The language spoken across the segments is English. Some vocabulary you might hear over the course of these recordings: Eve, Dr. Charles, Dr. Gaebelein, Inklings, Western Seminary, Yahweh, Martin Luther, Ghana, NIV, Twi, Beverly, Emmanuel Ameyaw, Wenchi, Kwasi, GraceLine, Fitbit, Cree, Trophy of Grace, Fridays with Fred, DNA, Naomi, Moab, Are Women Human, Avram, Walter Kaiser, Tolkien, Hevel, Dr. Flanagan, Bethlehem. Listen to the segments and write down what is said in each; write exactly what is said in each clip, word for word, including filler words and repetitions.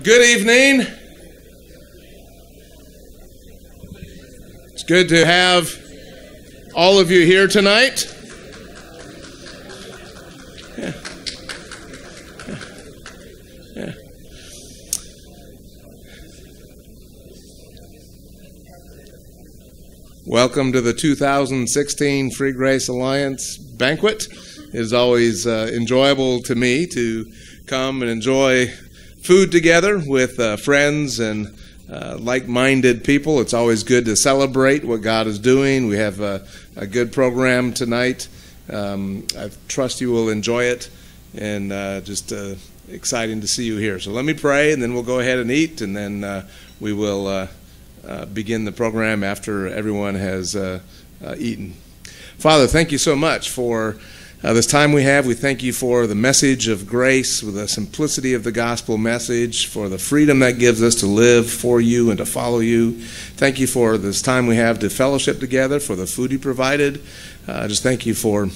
Good evening. It's good to have all of you here tonight. Yeah. Yeah. Welcome to the two thousand sixteen Free Grace Alliance banquet. It is always uh, enjoyable to me to come and enjoy food together with uh, friends and uh, like-minded people. It's always good to celebrate what God is doing. We have a, a good program tonight. Um, I trust you will enjoy it, and uh, just uh, exciting to see you here. So let me pray, and then we'll go ahead and eat, and then uh, we will uh, uh, begin the program after everyone has uh, uh, eaten. Father, thank you so much for Uh, this time we have. We thank you for the message of grace, for the simplicity of the gospel message, for the freedom that gives us to live for you and to follow you. Thank you for this time we have to fellowship together, for the food you provided. Uh, just thank you for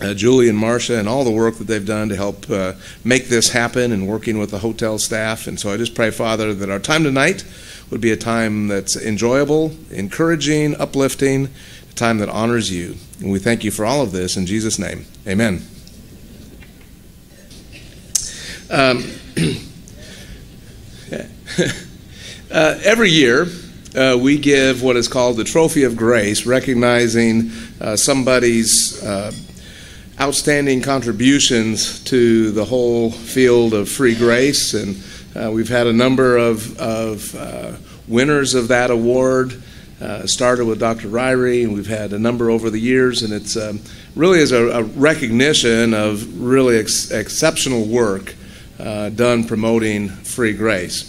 uh, Julie and Marcia and all the work that they've done to help uh, make this happen, and working with the hotel staff. And so I just pray, Father, that our time tonight would be a time that's enjoyable, encouraging, uplifting, a time that honors you. And we thank you for all of this in Jesus' name. Amen. Um, uh, every year uh, we give what is called the Trophy of Grace, recognizing uh, somebody's uh, outstanding contributions to the whole field of free grace. And uh, we've had a number of, of uh, winners of that award. Uh, started with Doctor Ryrie, and we've had a number over the years, and it's um, really is a, a recognition of really ex exceptional work uh, done promoting free grace.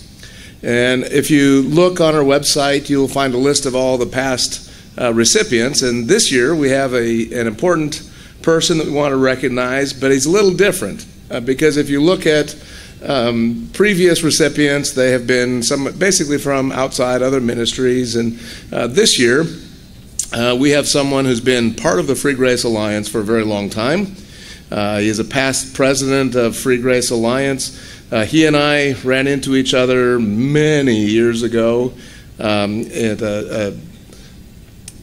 And if you look on our website, you'll find a list of all the past uh, recipients, and this year we have a, an important person that we want to recognize, but he's a little different uh, because if you look at Um, previous recipients, they have been some basically from outside other ministries, and uh, this year uh, we have someone who's been part of the Free Grace Alliance for a very long time. Uh, he is a past president of Free Grace Alliance. Uh, he and I ran into each other many years ago um, at, uh, uh,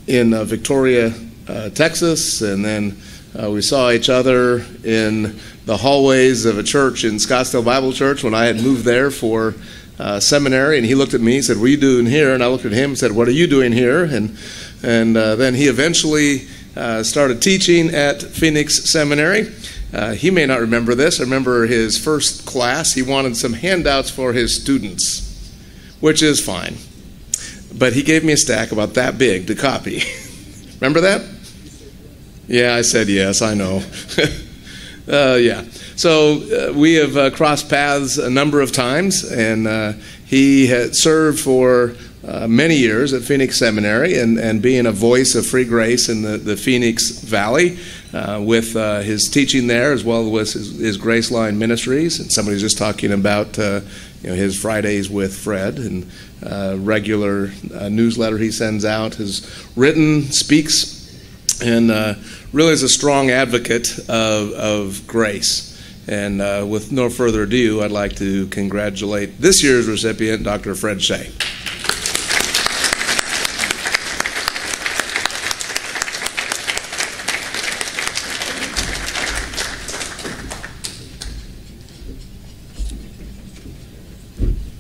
in uh, Victoria, uh, Texas, and then Uh, we saw each other in the hallways of a church in Scottsdale Bible Church when I had moved there for uh, seminary, and he looked at me and said, "What are you doing here?" And I looked at him and said, "What are you doing here?" And, and uh, then he eventually uh, started teaching at Phoenix Seminary. Uh, he may not remember this. I remember his first class. He wanted some handouts for his students, which is fine. But he gave me a stack about that big to copy. Remember that? Yeah, I said yes, I know. uh, yeah. So uh, we have uh, crossed paths a number of times, and uh, he had served for uh, many years at Phoenix Seminary, and, and being a voice of free grace in the, the Phoenix Valley uh, with uh, his teaching there, as well as his, his GraceLine ministries. And somebody's just talking about uh, you know, his Fridays with Fred, and uh, regular uh, newsletter he sends out, has written, speaks, and uh, really is a strong advocate of, of grace. And uh, with no further ado, I'd like to congratulate this year's recipient, Doctor Fred Shea.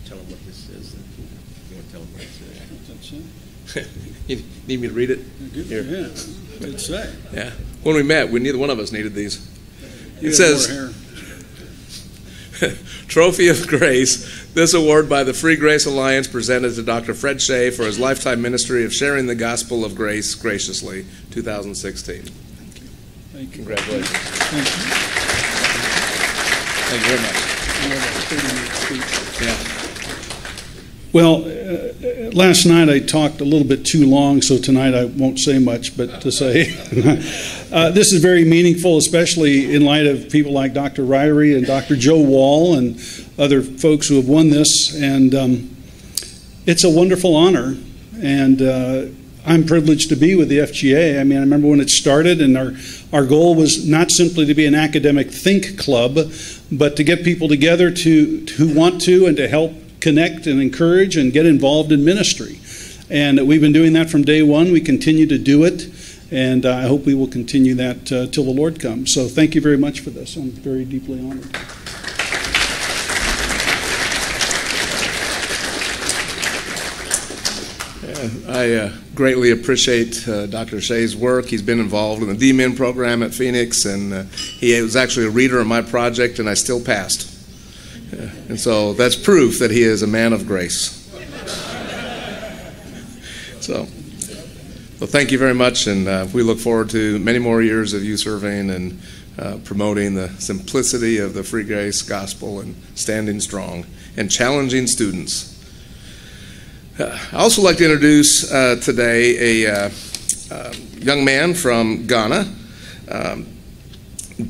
Tell him what this is. You want to tell him what it says? Need me to read it? Good. Here. Yeah. Say. Yeah. When we met, we neither one of us needed these. It yeah, says, Trophy of Grace, this award by the Free Grace Alliance presented to Doctor Fred Shea for his lifetime ministry of sharing the gospel of grace graciously, two thousand sixteen. Thank you. Thank you. Congratulations. Thank you. Thank you very much. Yeah. Well, uh, last night I talked a little bit too long, so tonight I won't say much, but to say uh, this is very meaningful, especially in light of people like Doctor Ryrie and Doctor Joe Wall and other folks who have won this. And um, it's a wonderful honor, and uh, I'm privileged to be with the F G A. I mean, I remember when it started, and our, our goal was not simply to be an academic think club, but to get people together to, to who want to and to help connect and encourage and get involved in ministry. And we've been doing that from day one. We continue to do it, and I hope we will continue that uh, till the Lord comes. So thank you very much for this. I'm very deeply honored. I uh, greatly appreciate uh, Doctor Shea's work. He's been involved in the D-Men program at Phoenix, and uh, he was actually a reader in my project, and I still passed. Uh, and so that's proof that he is a man of grace. So, well, thank you very much, and uh, we look forward to many more years of you serving and uh, promoting the simplicity of the free grace gospel and standing strong and challenging students. Uh, I also like to introduce uh, today a uh, uh, young man from Ghana. Um,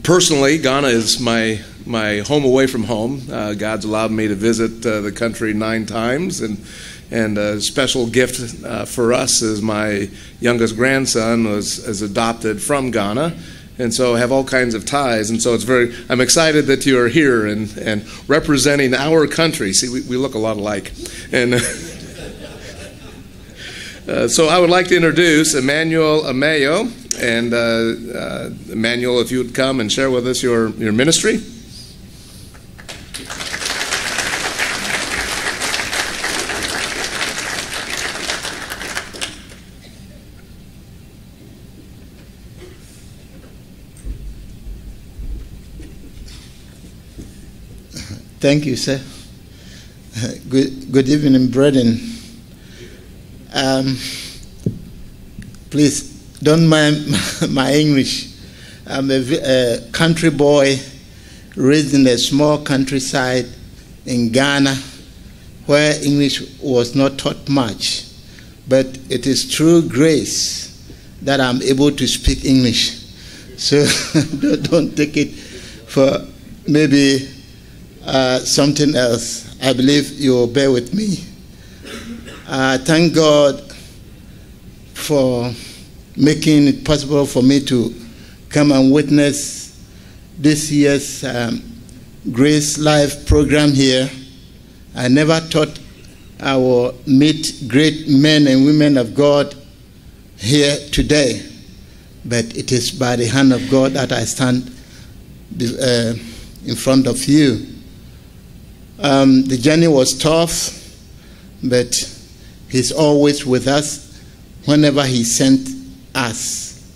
personally, Ghana is my my home away from home. Uh, God's allowed me to visit uh, the country nine times, and and a special gift uh, for us is my youngest grandson was is adopted from Ghana, and so have all kinds of ties. And so it's very I'm excited that you are here and and representing our country. See, we, we look a lot alike, and. Uh, so I would like to introduce Emmanuel Ameyaw, and uh, uh, Emmanuel, if you would come and share with us your, your ministry. Thank you, sir. Good, good evening, brethren. Um, please don't mind my English. I'm a, a country boy raised in a small countryside in Ghana where English was not taught much, but it is through grace that I'm able to speak English. So don't take it for maybe uh, something else. I believe you'll bear with me. Uh, thank God for making it possible for me to come and witness this year's um, Grace Life program here. I never thought I would meet great men and women of God here today, but it is by the hand of God that I stand uh, in front of you. Um, the journey was tough, but He's always with us whenever He sent us.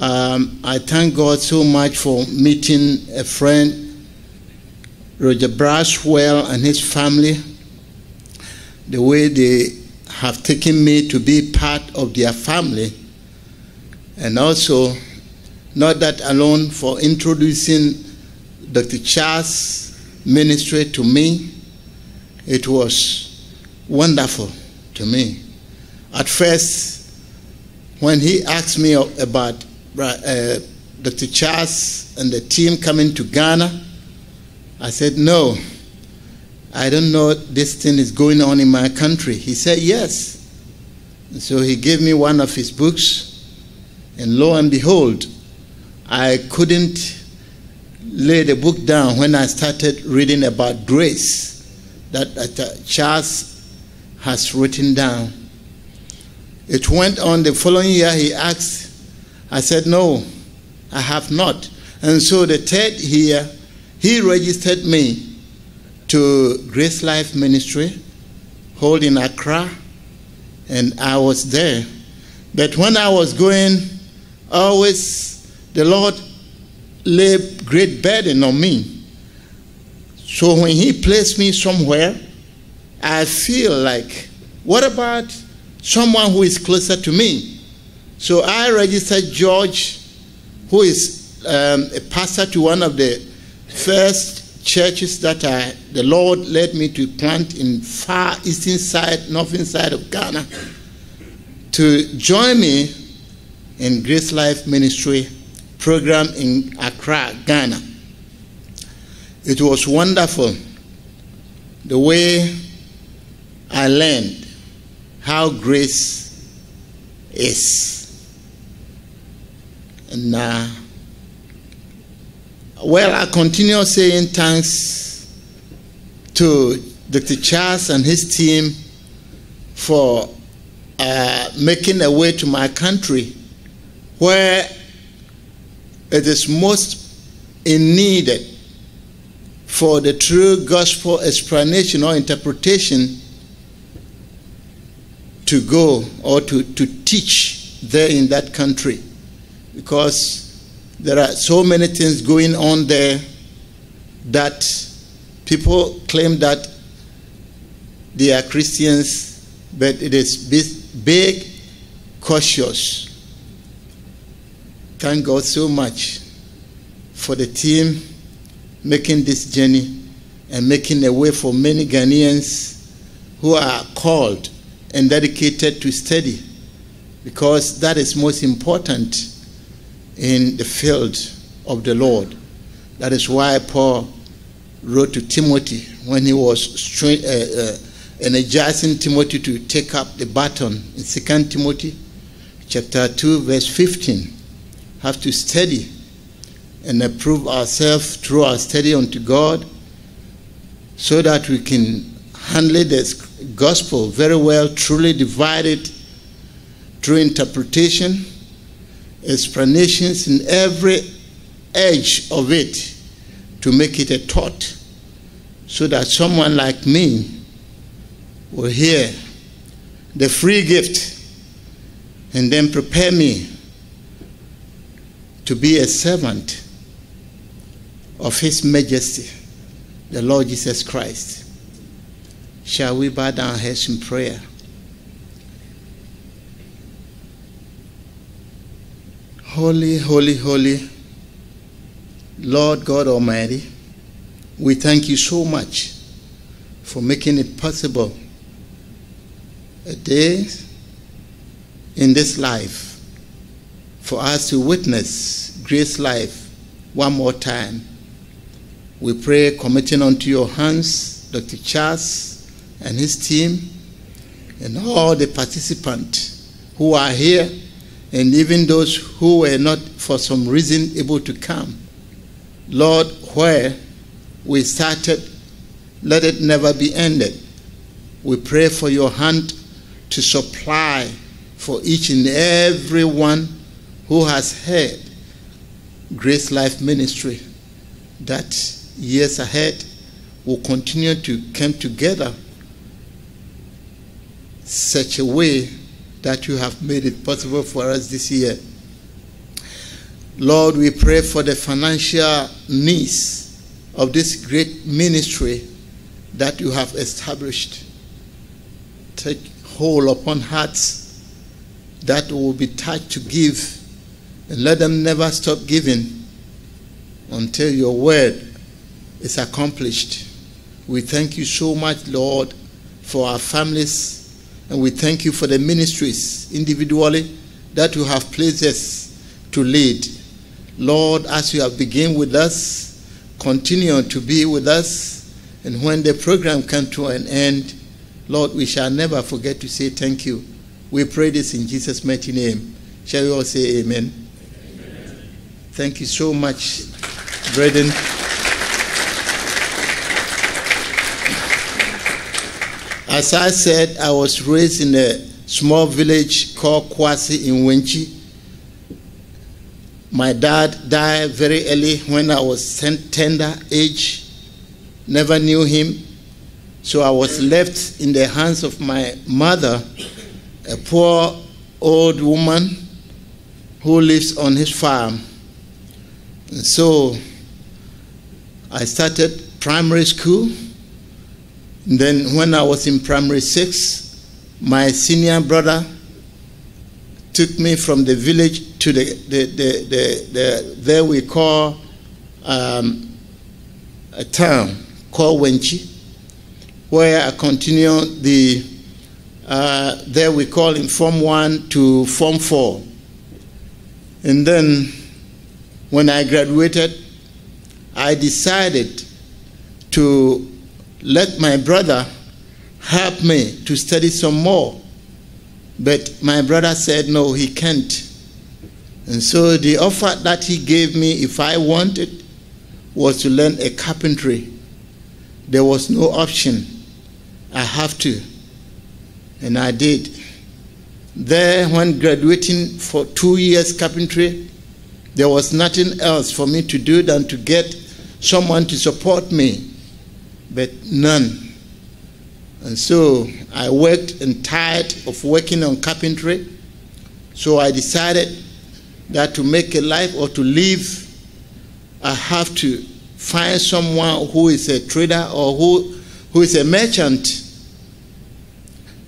Um, I thank God so much for meeting a friend, Roger Braswell, and his family, the way they have taken me to be part of their family. And also, not that alone, for introducing Doctor Charles' ministry to me. It was wonderful to me. At first, when he asked me about uh, Doctor Charles and the team coming to Ghana, I said, no, I don't know this thing is going on in my country. He said, yes. And so he gave me one of his books, and lo and behold, I couldn't lay the book down when I started reading about grace that Doctor Charles has written down. It went on the following year. He asked, I said, no, I have not. And so the third year, he registered me to Grace Life Ministry, held in Accra, and I was there. But when I was going, always the Lord laid great burden on me. So when He placed me somewhere, I feel like, what about someone who is closer to me? So I registered George, who is um, a pastor to one of the first churches that I, the Lord led me to plant in far eastern side, northern side of Ghana, to join me in Grace Life Ministry program in Accra, Ghana. It was wonderful the way I learned how grace is. And uh, well, I continue saying thanks to Doctor Charles and his team for uh, making a way to my country where it is most needed for the true gospel explanation or interpretation to go or to, to teach there in that country, because there are so many things going on there that people claim that they are Christians, but it is big, cautious. Thank God so much for the team making this journey and making a way for many Ghanaians who are called and dedicated to study, because that is most important in the field of the Lord. That is why Paul wrote to Timothy when he was uh, uh, energizing Timothy to take up the baton in Second Timothy chapter two verse fifteen. Have to study and approve ourselves through our study unto God, so that we can handle this gospel very well, truly divided through interpretation, explanations in every edge of it, to make it a thought, so that someone like me will hear the free gift and then prepare me to be a servant of His Majesty, the Lord Jesus Christ. Shall we bow down our heads in prayer? Holy, holy, holy, Lord God Almighty, we thank you so much for making it possible a day in this life for us to witness Grace Life one more time. We pray, committing unto your hands, Doctor Charles and his team, and all the participants who are here, and even those who were not for some reason able to come. Lord, where we started, let it never be ended. We pray for your hand to supply for each and every one who has heard Grace Life Ministry, that years ahead will continue to come together such a way that you have made it possible for us this year. Lord, we pray for the financial needs of this great ministry that you have established. Take hold upon hearts that will be touched to give, and let them never stop giving until your word is accomplished. We thank you so much, Lord, for our families, and we thank you for the ministries individually that you have placed us to lead. Lord, as you have begun with us, continue to be with us. And when the program comes to an end, Lord, we shall never forget to say thank you. We pray this in Jesus' mighty name. Shall we all say amen? Amen. Thank you so much, brethren. As I said, I was raised in a small village called Kwasi in Wenchi. My dad died very early when I was tender age. Never knew him. So I was left in the hands of my mother, a poor old woman who lives on his farm. And so I started primary school. Then when I was in primary six, my senior brother took me from the village to the, the, the, the, the, the there we call um, a town called Wenchi, where I continued the, uh, there we call in Form one to Form four. And then when I graduated, I decided to let my brother help me to study some more. But my brother said, no, he can't. And so the offer that he gave me, if I wanted, was to learn a carpentry. There was no option. I have to. And I did. There, when graduating for two years carpentry, there was nothing else for me to do than to get someone to support me, but none. And so I worked and tired of working on carpentry, so I decided that to make a life or to live, I have to find someone who is a trader or who, who is a merchant,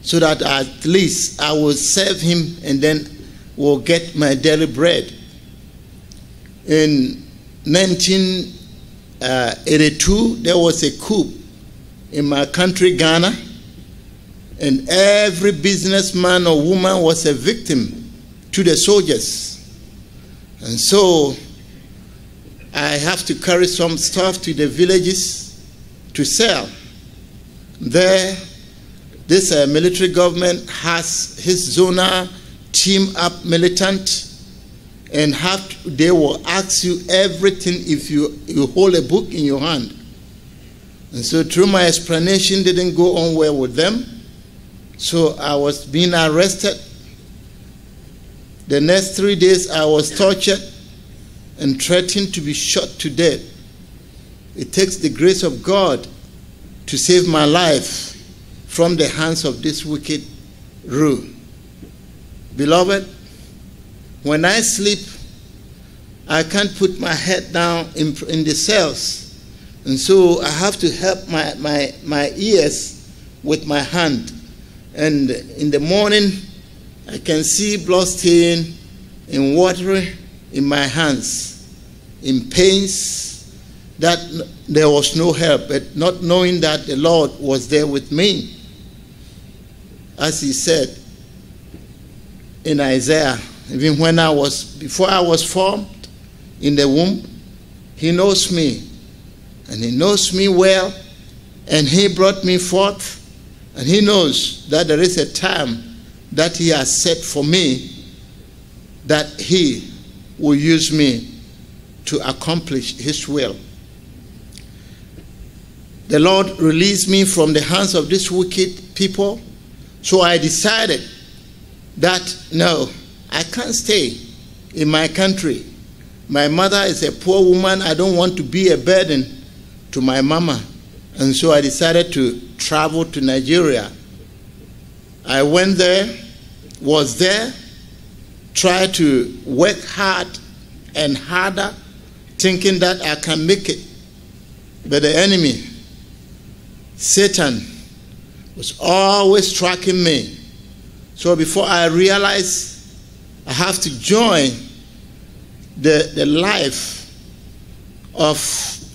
so that at least I will serve him and then will get my daily bread. In nineteen eighty-two, there was a coup in my country, Ghana, and every businessman or woman was a victim to the soldiers. And so I have to carry some stuff to the villages to sell. There, this uh, military government has his zonal team-up militant, and have to, they will ask you everything if you, you hold a book in your hand. And so through my explanation didn't go on well with them, so I was being arrested. The next three days I was tortured and threatened to be shot to death. It takes the grace of God to save my life from the hands of this wicked rule. Beloved, when I sleep, I can't put my head down in, in the cells. And so I have to help my, my, my ears with my hand. And in the morning, I can see blood stain and water in my hands, in pains that there was no help, but not knowing that the Lord was there with me. As he said in Isaiah, even when I was, before I was formed in the womb, he knows me, and he knows me well, and he brought me forth, and he knows that there is a time that he has set for me, that he will use me to accomplish his will. The Lord released me from the hands of these wicked people, so I decided that no, I can't stay in my country. My mother is a poor woman. I don't want to be a burden to my mama. And so I decided to travel to Nigeria. I went there, was there, tried to work hard and harder, thinking that I can make it. But the enemy, Satan, was always tracking me. So before I realized, I have to join the, the life of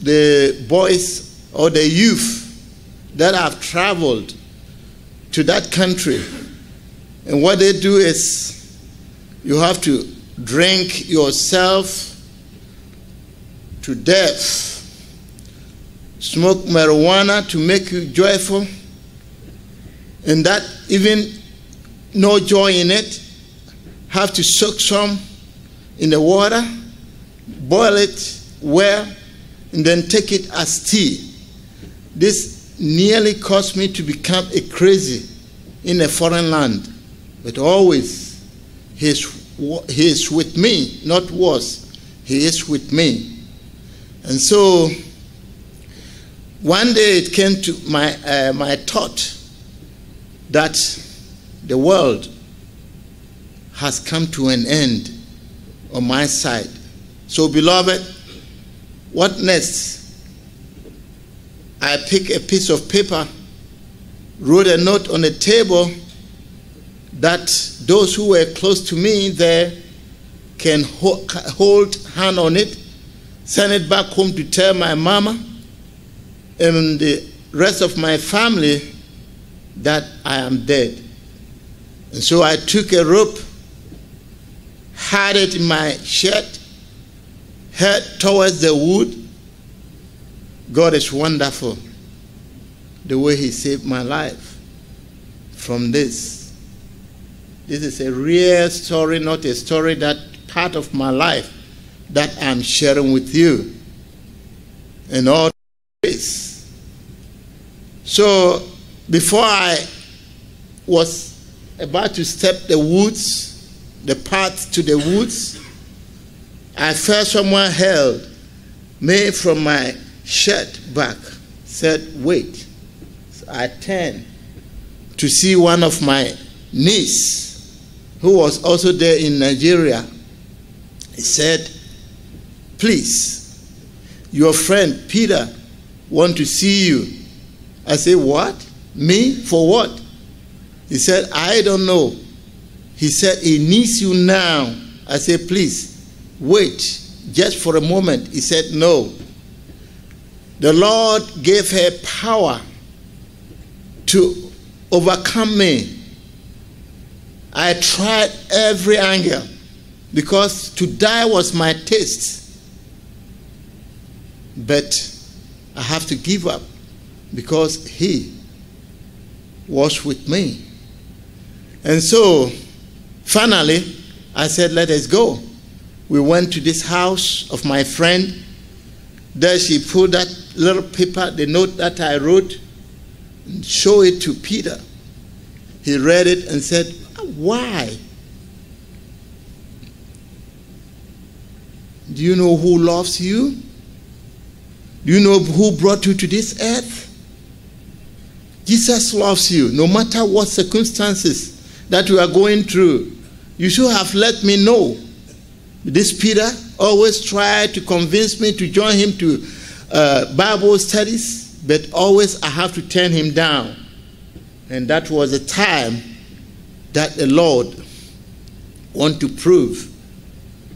the boys or the youth that have traveled to that country. And what they do is you have to drink yourself to death, smoke marijuana to make you joyful, and that even no joy in it, have to soak some in the water, boil it well, and then take it as tea. This nearly caused me to become a crazy in a foreign land. But always, he is, he is with me, not was. He is with me. And so, one day it came to my, uh, my thought that the world has come to an end on my side. So beloved, what next? I picked a piece of paper, wrote a note on the table that those who were close to me there can ho hold hand on it, send it back home to tell my mama and the rest of my family that I am dead. And so I took a rope, had it in my shirt, head towards the wood. God is wonderful, the way he saved my life from this. This is a real story, not a story that part of my life that I'm sharing with you. And all this. So before I was about to step the woods, the path to the woods, I felt someone held me from my shirt back, said, wait. So I turned to see one of my niece, who was also there in Nigeria. He said, please, your friend Peter wants to see you. I said, what? Me? For what? He said, I don't know. He said, he needs you now. I said, please, wait just for a moment. He said, no. The Lord gave her power to overcome me. I tried every angle because to die was my taste. But I have to give up because he was with me. And so finally I said, let us go. We went to this house of my friend. There she put that little paper, the note that I wrote, and showed it to Peter. He read it and said, why? Do you know who loves you? Do you know who brought you to this earth? Jesus loves you. No matter what circumstances that you are going through, you should have let me know. This Peter always tried to convince me to join him to uh, Bible studies, but always I have to turn him down. And that was a time that the Lord wanted to prove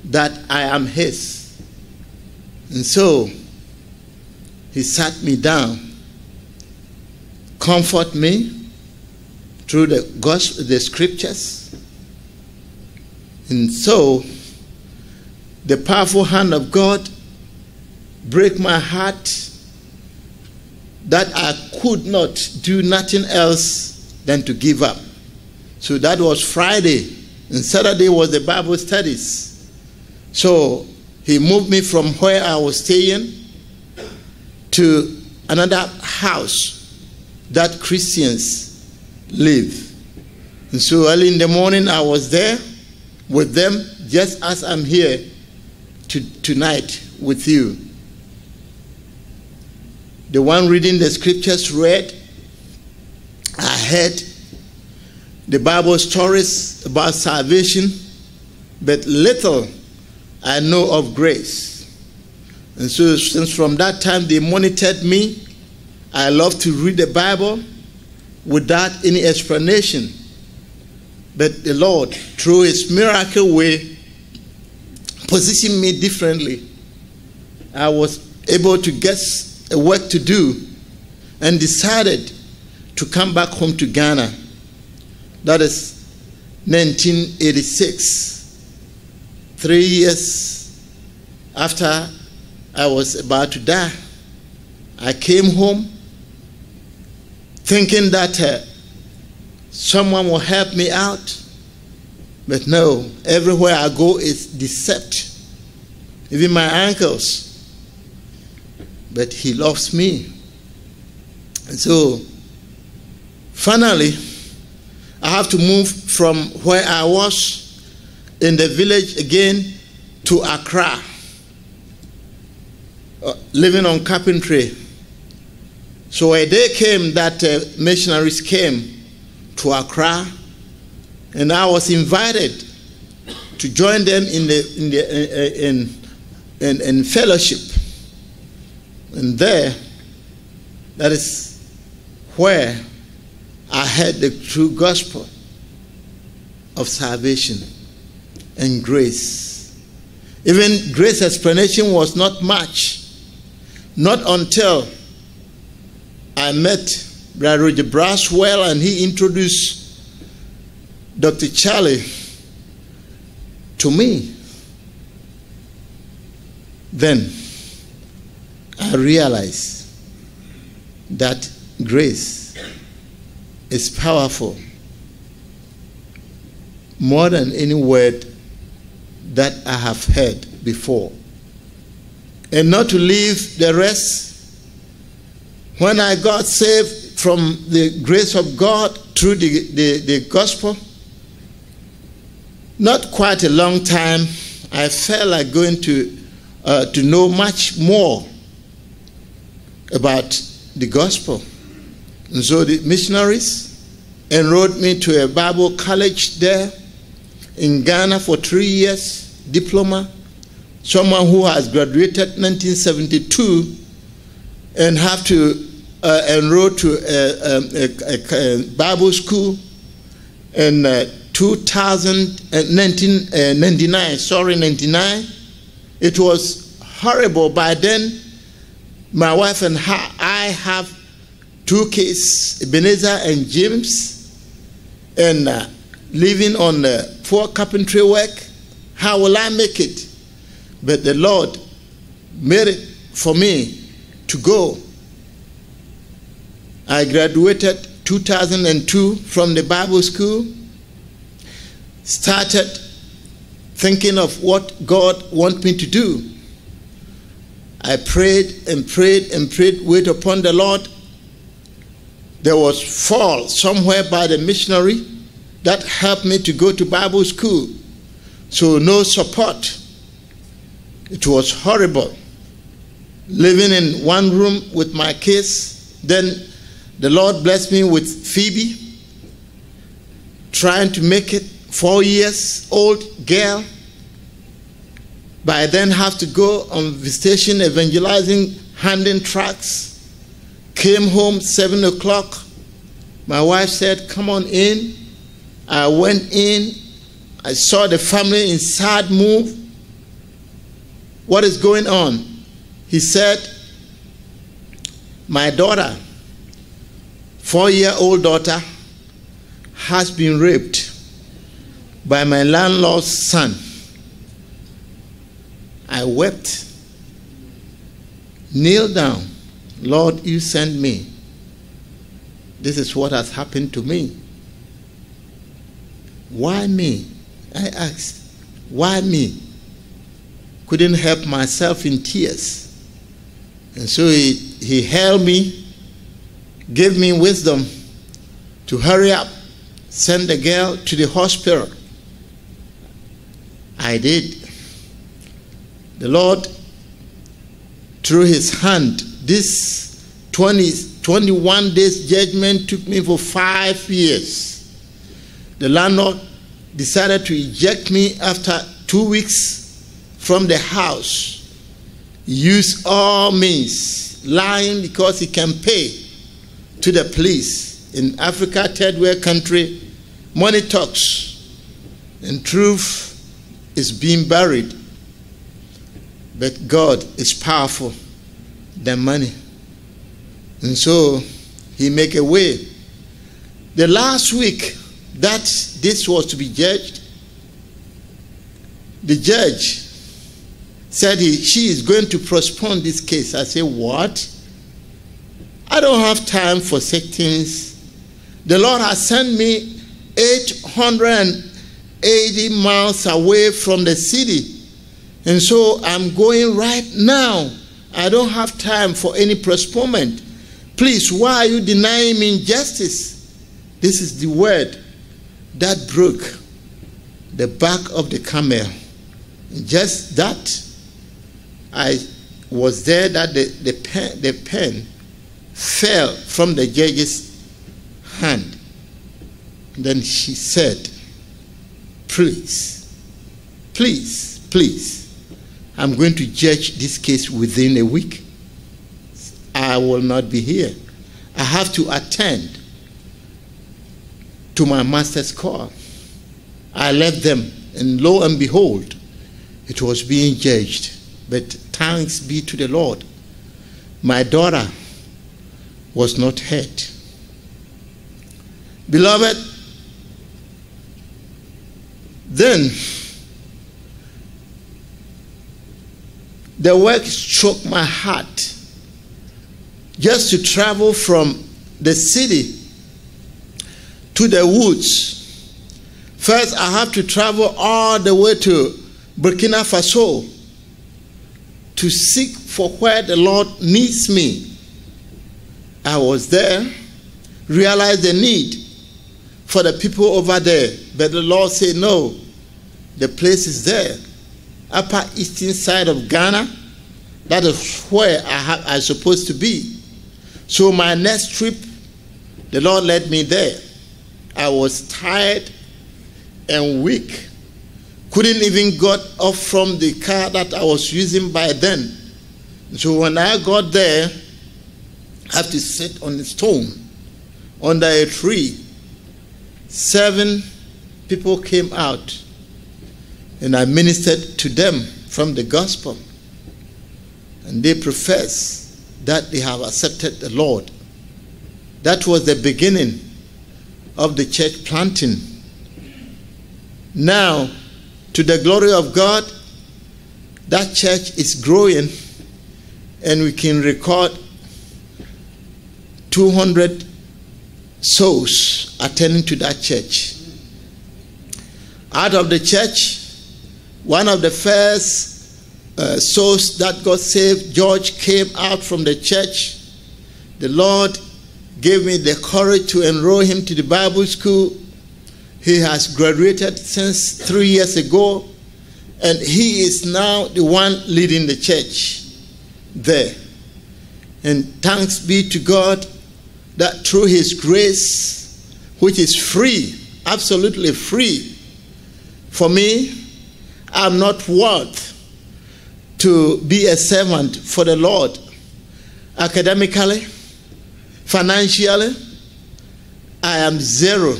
that I am his. And so he sat me down, comfort me through the gospel, the scriptures. And so the powerful hand of God broke my heart that I could not do nothing else than to give up. So that was Friday, and Saturday was the Bible studies. So he moved me from where I was staying to another house that Christians live. And so early in the morning I was there with them, just as I'm here to, tonight with you. The one reading the scriptures read, I heard the Bible stories about salvation, but little I know of grace. And so since from that time they monitored me, I love to read the Bible without any explanation. But the Lord, through his miracle way, positioned me differently. I was able to get a work to do and decided to come back home to Ghana. That is nineteen eighty-six, three years after I was about to die. I came home thinking that uh, someone will help me out. But no, everywhere I go is deception. Even my uncles. But he loves me. And so, finally, I have to move from where I was in the village again to Accra. Uh, living on carpentry. So a day came that uh, missionaries came to Accra, and I was invited to join them in the in the in in, in, in fellowship. And there, that is where I heard the true gospel of salvation and grace. Even grace explanation was not much. Not until I met Brother Roger Braswell and he introduced Doctor Charles to me. Then I realized that grace is powerful. more than any word that I have heard before, and not to leave the rest. When I got saved from the grace of God through the, the, the gospel, not quite a long time, I felt like going to, uh, to know much more about the gospel. And so the missionaries enrolled me to a Bible college there in Ghana for three years, diploma. Someone who has graduated nineteen seventy-two and have to uh, enroll to a, a, a, a Bible school in uh, two thousand, uh, nineteen, uh, ninety-nine, sorry, ninety-nine. It was horrible. By then, my wife and her, I have two kids, Ebenezer and James, and uh, living on uh, poor carpentry work. How will I make it? But the Lord made it for me to go. I graduated two thousand two from the Bible school, started thinking of what God wants me to do. I prayed and prayed and prayed, wait upon the Lord. There was fall somewhere by the missionary that helped me to go to Bible school. So no support. It was horrible. Living in one room with my kids. Then the Lord blessed me with Phoebe, trying to make it, four years old girl. By then have to go on visitation, evangelizing, handing tracts. Came home seven o'clock. My wife said, come on in. I went in. I saw the family inside move. What is going on? He said, my daughter, four-year-old daughter, has been raped by my landlord's son. I wept, kneel down. Lord, you sent me. This is what has happened to me. Why me? I asked, why me? Couldn't help myself in tears. And so he, he held me, gave me wisdom to hurry up, send the girl to the hospital. I did. The Lord, through his hand, this twenty, twenty-one days judgment took me for five years. The landlord decided to eject me after two weeks from the house. He used all means, lying because he can pay to the police. In Africa, third world country, money talks, and truth is being buried. But God is powerful than money. And so he make a way. The last week that this was to be judged, the judge said he, she is going to postpone this case. I say, what? I don't have time for sick things. The Lord has sent me eight hundred eighty miles away from the city. And so I'm going right now. I don't have time for any postponement. Please, why are you denying me justice? This is the word that broke the back of the camel. Just that, I was there that the, the, pen, the pen fell from the judge's hand. Then she said, please, please, please. I'm going to judge this case within a week. I will not be here. I have to attend to my master's call. I left them, and lo and behold, it was being judged. But thanks be to the Lord. My daughter was not hurt. Beloved, then the work struck my heart. Just to travel from the city to the woods, First, I have to travel all the way to Burkina Faso to seek for where the Lord needs me. I was there, realized the need for the people over there, but the Lord said, no, the place is there. Upper eastern side of Ghana, that is where I am supposed to be. So my next trip, the Lord led me there. I was tired and weak. Couldn't even get off from the car that I was using by then. So when I got there, I have to sit on a stone under a tree. Seven people came out, and I ministered to them from the gospel. And they profess that they have accepted the Lord. That was the beginning of the church planting. Now, to the glory of God, that church is growing, and we can record two hundred souls attending to that church. Out of the church, one of the first uh, souls that got saved, George, came out from the church. The Lord gave me the courage to enroll him to the Bible school. He has graduated since three years ago, and he is now the one leading the church there. And thanks be to God that through his grace, which is free, absolutely free, for me, I'm not worth to be a servant for the Lord academically, financially. I am zero.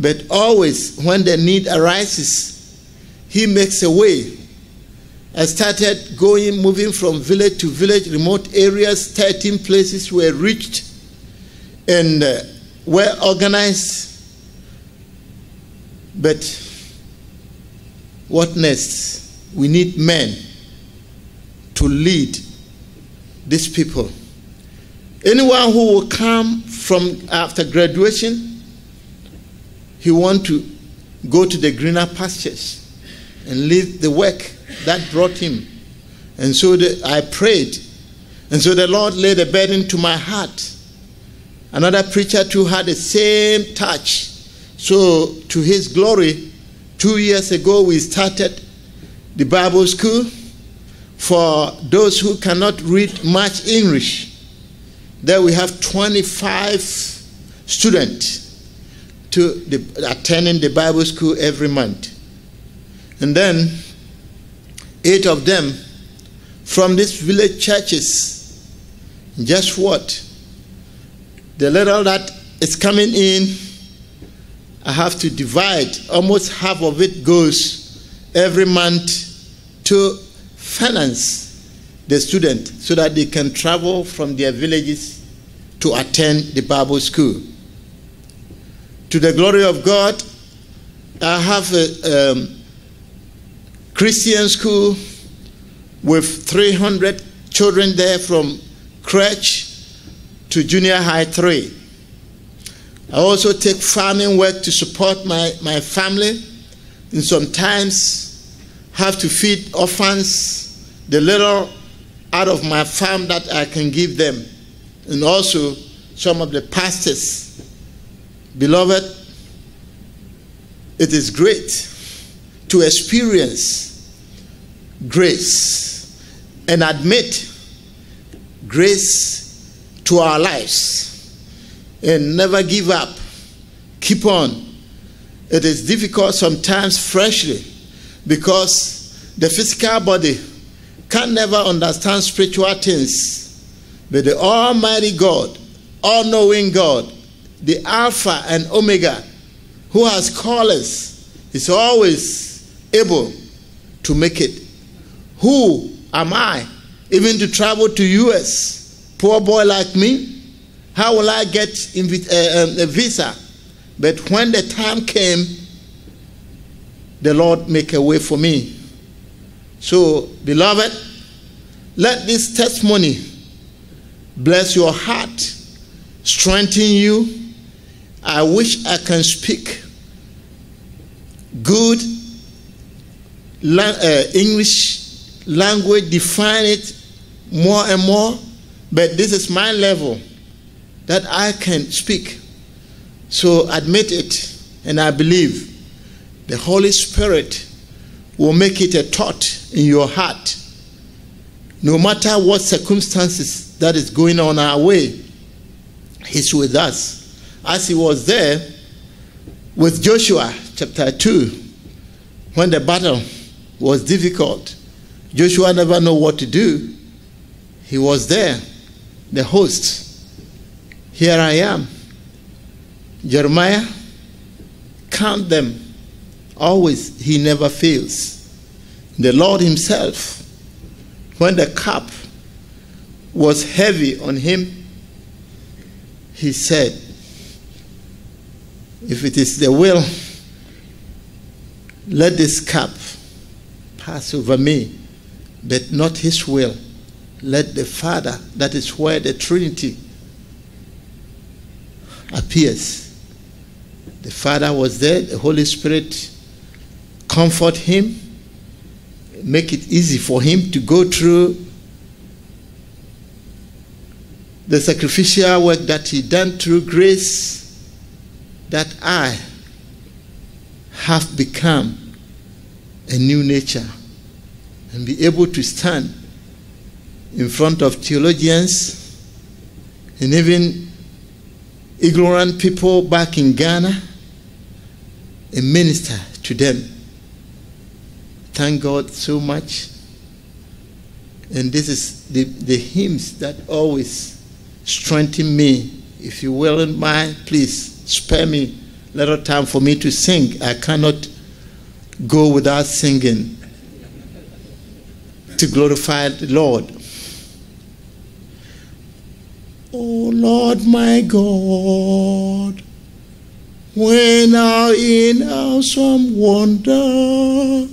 But always, when the need arises, he makes a way. I started going, moving from village to village, remote areas. thirteen places were reached and uh, were organized. But what next? We need men to lead these people. Anyone who will come from after graduation, he wants to go to the greener pastures and leave the work that brought him. And so the, I prayed. And so the Lord laid a burden to my heart. Another preacher too had the same touch. So to his glory, two years ago we started the Bible school for those who cannot read much English. There we have twenty-five students to the, attending the Bible school every month. And then eight of them from these village churches, just what? The little that is coming in, I have to divide. Almost half of it goes every month to finance the student so that they can travel from their villages to attend the Bible school. To the glory of God, I have a um, Christian school with three hundred children there from crèche to junior high three. I also take farming work to support my, my family, and sometimes have to feed orphans, the little out of my farm that I can give them, and also some of the pastors. Beloved, it is great to experience grace and admit grace to our lives and never give up. Keep on. It is difficult sometimes freshly because the physical body can never understand spiritual things. But the Almighty God, all-knowing God, the Alpha and Omega, who has called us, is always able to make it. Who am I even to travel to U S? Poor boy like me, how will I get a visa? But when the time came, the Lord make a way for me. So, beloved, let this testimony bless your heart, strengthen you. I wish I can speak good lang uh, English language, define it more and more, but this is my level that I can speak. So admit it, and I believe the Holy Spirit will make it a thought in your heart. No matter what circumstances that is going on our way, He's with us. As He was there with Joshua chapter two, when the battle was difficult, Joshua never knew what to do. He was there, the host. Here I am. Jeremiah, count them. Always, He never fails. The Lord Himself, when the cup was heavy on Him, He said, if it is the will, let this cup pass over me, but not His will. Let the Father, that is where the Trinity appears. The Father was there, the Holy Spirit comfort Him, make it easy for Him to go through the sacrificial work that He done through grace, that I have become a new nature and be able to stand in front of theologians and even ignorant people back in Ghana and minister to them. Thank God so much. And this is the, the hymns that always strengthen me. If you will and mind, please spare me a little time for me to sing. I cannot go without singing to glorify the Lord. Oh Lord my God, when our in awesome wonder,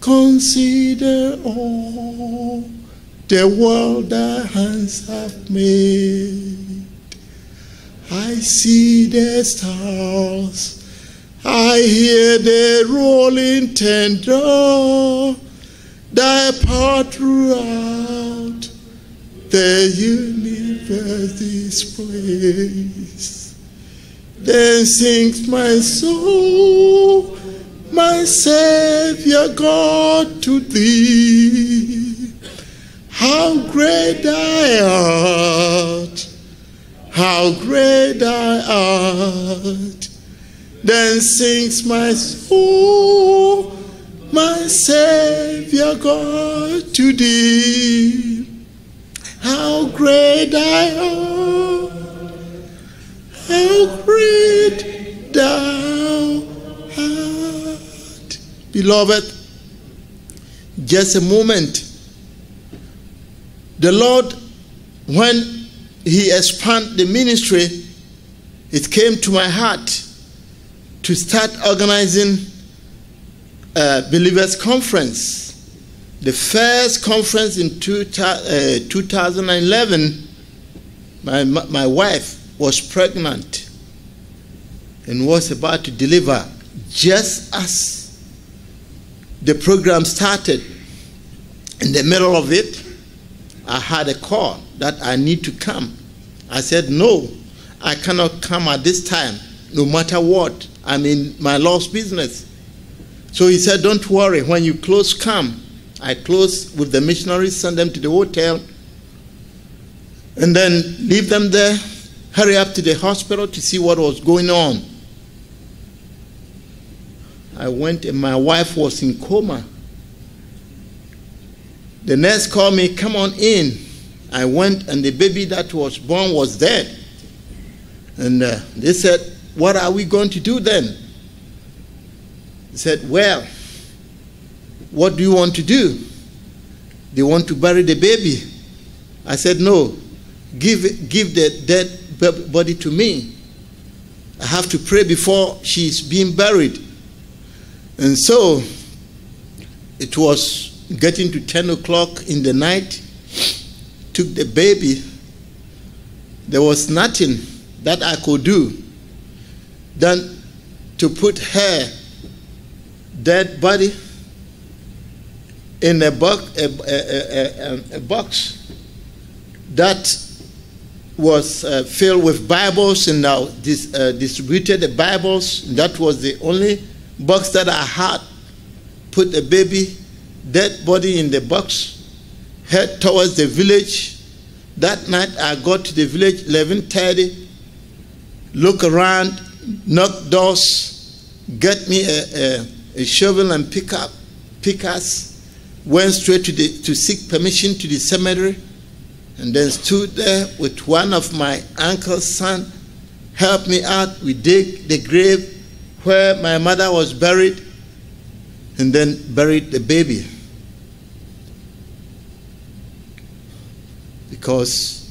consider all the world thy hands have made. I see the stars, I hear the rolling thunder, thy power throughout the universe displays. Then sings my soul, my Savior God, to Thee, how great Thou art, how great Thou art. Then sings my soul, my Savior God, to Thee, how great Thou art, how great Thou art. Beloved, just a moment. The Lord, when He expanded the ministry, it came to my heart to start organizing a believers' conference. The first conference in two thousand eleven, my, my wife was pregnant and was about to deliver just as the program started. In the middle of it, I had a call that I need to come. I said, no, I cannot come at this time, no matter what. I'm in my Lord's business. So he said, don't worry, when you close, come. I closed with the missionaries, send them to the hotel, and then leave them there, hurry up to the hospital to see what was going on. I went and my wife was in coma. The nurse called me, come on in. I went and the baby that was born was dead. And uh, they said, what are we going to do then? They said, well, what do you want to do? They want to bury the baby. I said, no, give, give the dead body to me. I have to pray before she's being buried. And so it was getting to ten o'clock in the night, took the baby. There was nothing that I could do than to put her dead body in a box, a, a, a, a box that was uh, filled with Bibles, and now dis, uh, distributed the Bibles. That was the only box that I had. Put a baby, dead body in the box, head towards the village. That night I got to the village, eleven thirty, look around, knock doors, get me a, a, a shovel and pick up, pickaxe, went straight to, the, to seek permission to the seminary, and then stood there with one of my uncle's son, helped me out. We dig the grave where my mother was buried, and then buried the baby. Because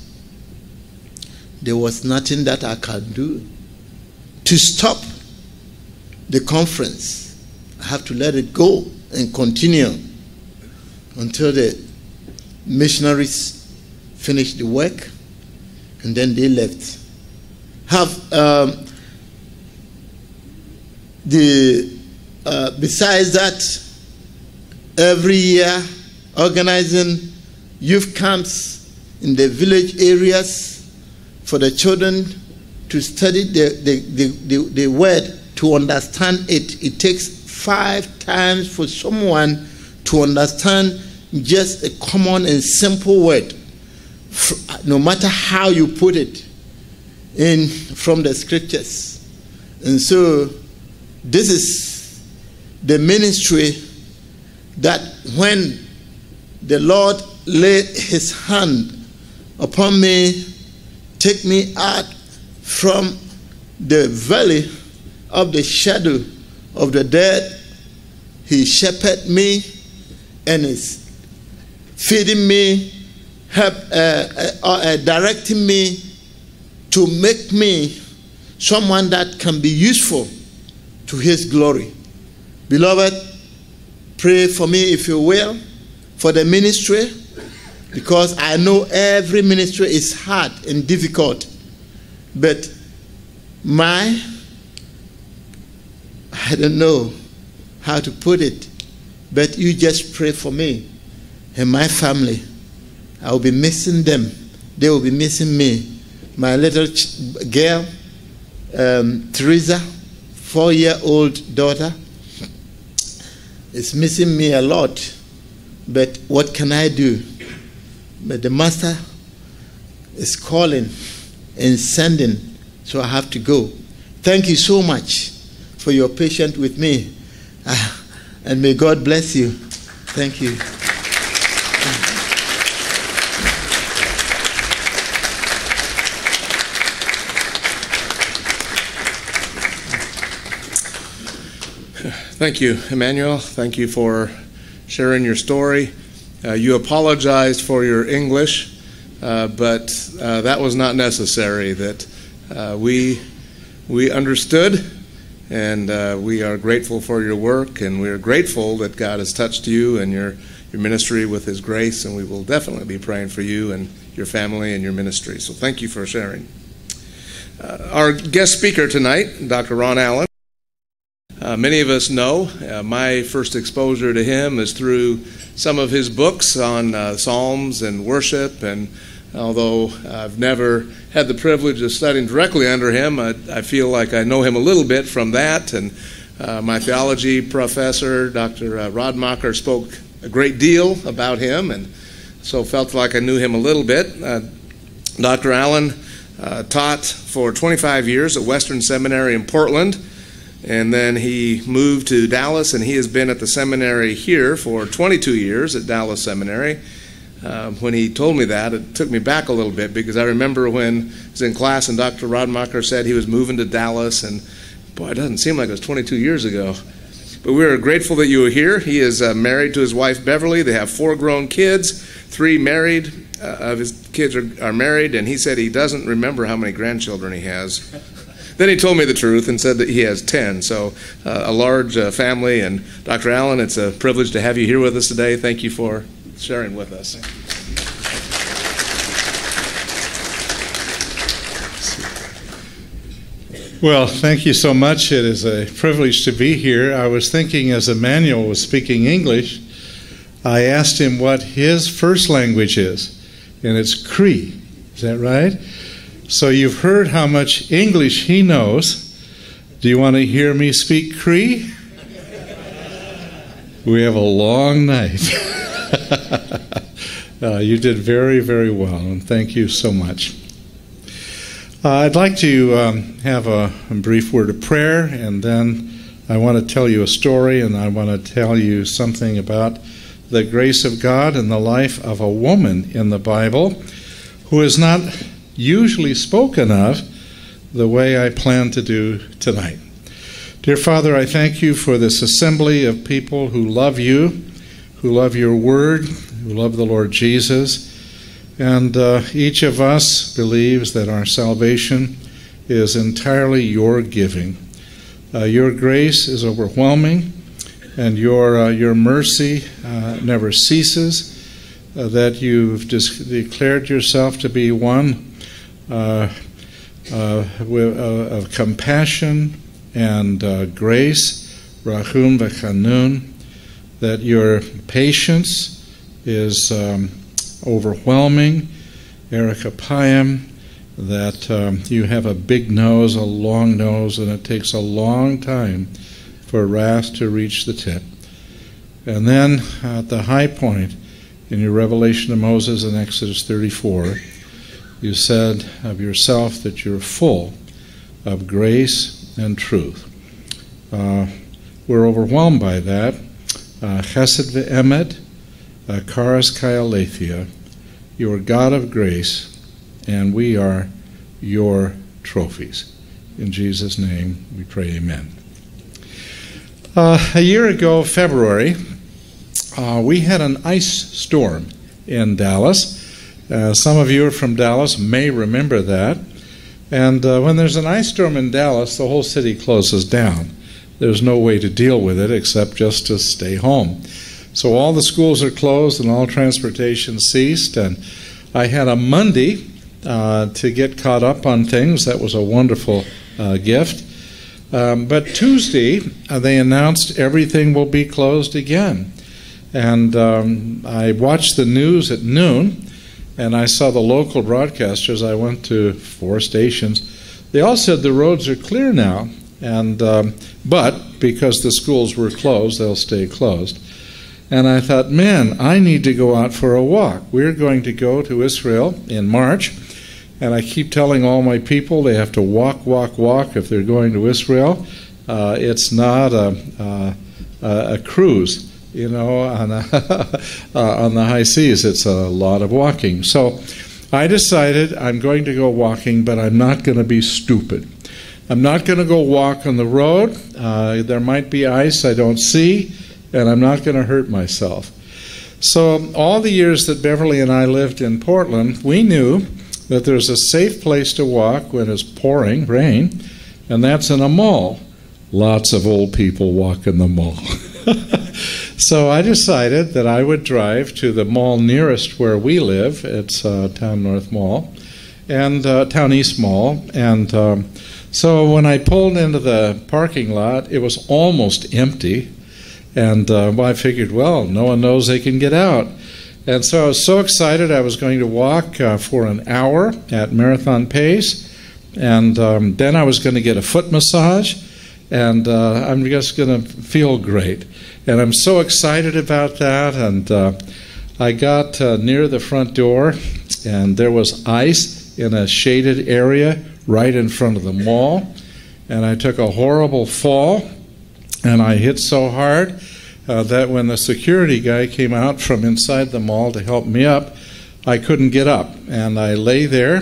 there was nothing that I could do to stop the conference. I have to let it go and continue until the missionaries finished the work, and then they left. Have um, the uh, besides that, every year organizing youth camps in the village areas for the children to study the the, the, the, the word, to understand it. It takes five times for someone to understand just a common and simple word, no matter how you put it in from the scriptures. And so this is the ministry that when the Lord laid his hand upon me, take me out from the valley of the shadow of the dead, he shepherded me and is feeding me, help, uh, uh, uh, directing me to make me someone that can be useful to his glory. Beloved, pray for me if you will, for the ministry, because I know every ministry is hard and difficult, but my, I don't know how to put it, but you just pray for me and my family. I will be missing them. They will be missing me. My little girl, um, Teresa, four-year-old daughter, is missing me a lot. But what can I do? But the master is calling and sending, so I have to go. Thank you so much for your patience with me. Ah, and may God bless you. Thank you. Thank you, Emmanuel. Thank you for sharing your story. Uh, you apologized for your English, uh, but uh, that was not necessary. That uh, we we understood, and uh, we are grateful for your work, and we are grateful that God has touched you and your your ministry with His grace, and we will definitely be praying for you and your family and your ministry. So thank you for sharing. Uh, our guest speaker tonight, Doctor Ron Allen. Uh, many of us know, uh, my first exposure to him is through some of his books on uh, Psalms and worship, and although I've never had the privilege of studying directly under him, I, I feel like I know him a little bit from that, and uh, my theology professor, Doctor Uh, Rodmacher, spoke a great deal about him, and so felt like I knew him a little bit. Uh, Doctor Allen uh, taught for twenty-five years at Western Seminary in Portland, and then he moved to Dallas, and he has been at the seminary here for twenty-two years at Dallas Seminary. Uh, when he told me that, it took me back a little bit, because I remember when I was in class and Doctor Rodmacher said he was moving to Dallas, and boy, it doesn't seem like it was twenty-two years ago. But we are grateful that you are here. He is uh, married to his wife, Beverly. They have four grown kids, three married. Uh, of his kids are, are married, and he said he doesn't remember how many grandchildren he has. Then he told me the truth and said that he has ten, so uh, a large uh, family. And Doctor Allen, it's a privilege to have you here with us today. Thank you for sharing with us. Well, thank you so much. It is a privilege to be here. I was thinking as Emmanuel was speaking English, I asked him what his first language is, and it's Cree. Is that right? So you've heard how much English he knows. Do you want to hear me speak Cree? We have a long night. uh, you did very, very well, and thank you so much. Uh, I'd like to um, have a, a brief word of prayer, and then I want to tell you a story, and I want to tell you something about the grace of God and the life of a woman in the Bible who is not usually spoken of the way I plan to do tonight. Dear Father, I thank you for this assembly of people who love you, who love your word, who love the Lord Jesus. And uh, each of us believes that our salvation is entirely your giving. Uh, your grace is overwhelming, and your, uh, your mercy uh, never ceases, uh, that you've declared yourself to be one uh, uh, with, uh, of compassion and uh, grace, Rahum v'Hanun, that your patience is um, overwhelming, Erikapayim, that um, you have a big nose, a long nose, and it takes a long time for wrath to reach the tip. And then at the high point in your revelation of Moses in Exodus thirty-four, you said of yourself that you're full of grace and truth. Uh, we're overwhelmed by that. Uh, chesed ve'emet, Uh, Charis Kaialetheia, you are God of grace, and we are your trophies. In Jesus' name we pray, amen. Uh, a year ago, February, uh, we had an ice storm in Dallas. Uh, some of you are from Dallas may remember that. And uh, when there's an ice storm in Dallas, the whole city closes down. There's no way to deal with it except just to stay home. So all the schools are closed and all transportation ceased, and I had a Monday uh, to get caught up on things. That was a wonderful uh, gift. Um, but Tuesday, uh, they announced everything will be closed again. And um, I watched the news at noon, and I saw the local broadcasters. I went to four stations. They all said the roads are clear now, and um, but because the schools were closed, they'll stay closed. And I thought, man, I need to go out for a walk. We're going to go to Israel in March. And I keep telling all my people they have to walk, walk, walk if they're going to Israel. Uh, it's not a, a, a cruise, you know, on, a uh, on the high seas. It's a lot of walking. So I decided I'm going to go walking, but I'm not going to be stupid. I'm not going to go walk on the road. Uh, there might be ice I don't see, and I'm not going to hurt myself. So all the years that Beverly and I lived in Portland, we knew that there's a safe place to walk when it's pouring rain, and that's in a mall. Lots of old people walk in the mall. So I decided that I would drive to the mall nearest where we live. It's uh, Town North Mall, and uh, Town East Mall. And um, so when I pulled into the parking lot, it was almost empty. And uh, I figured, well, no one knows they can get out. And so I was so excited I was going to walk uh, for an hour at marathon pace. And um, then I was going to get a foot massage. And uh, I'm just going to feel great. And I'm so excited about that. And uh, I got uh, near the front door, and there was ice in a shaded area right in front of the mall. And I took a horrible fall. And I hit so hard uh, that when the security guy came out from inside the mall to help me up, I couldn't get up. And I lay there,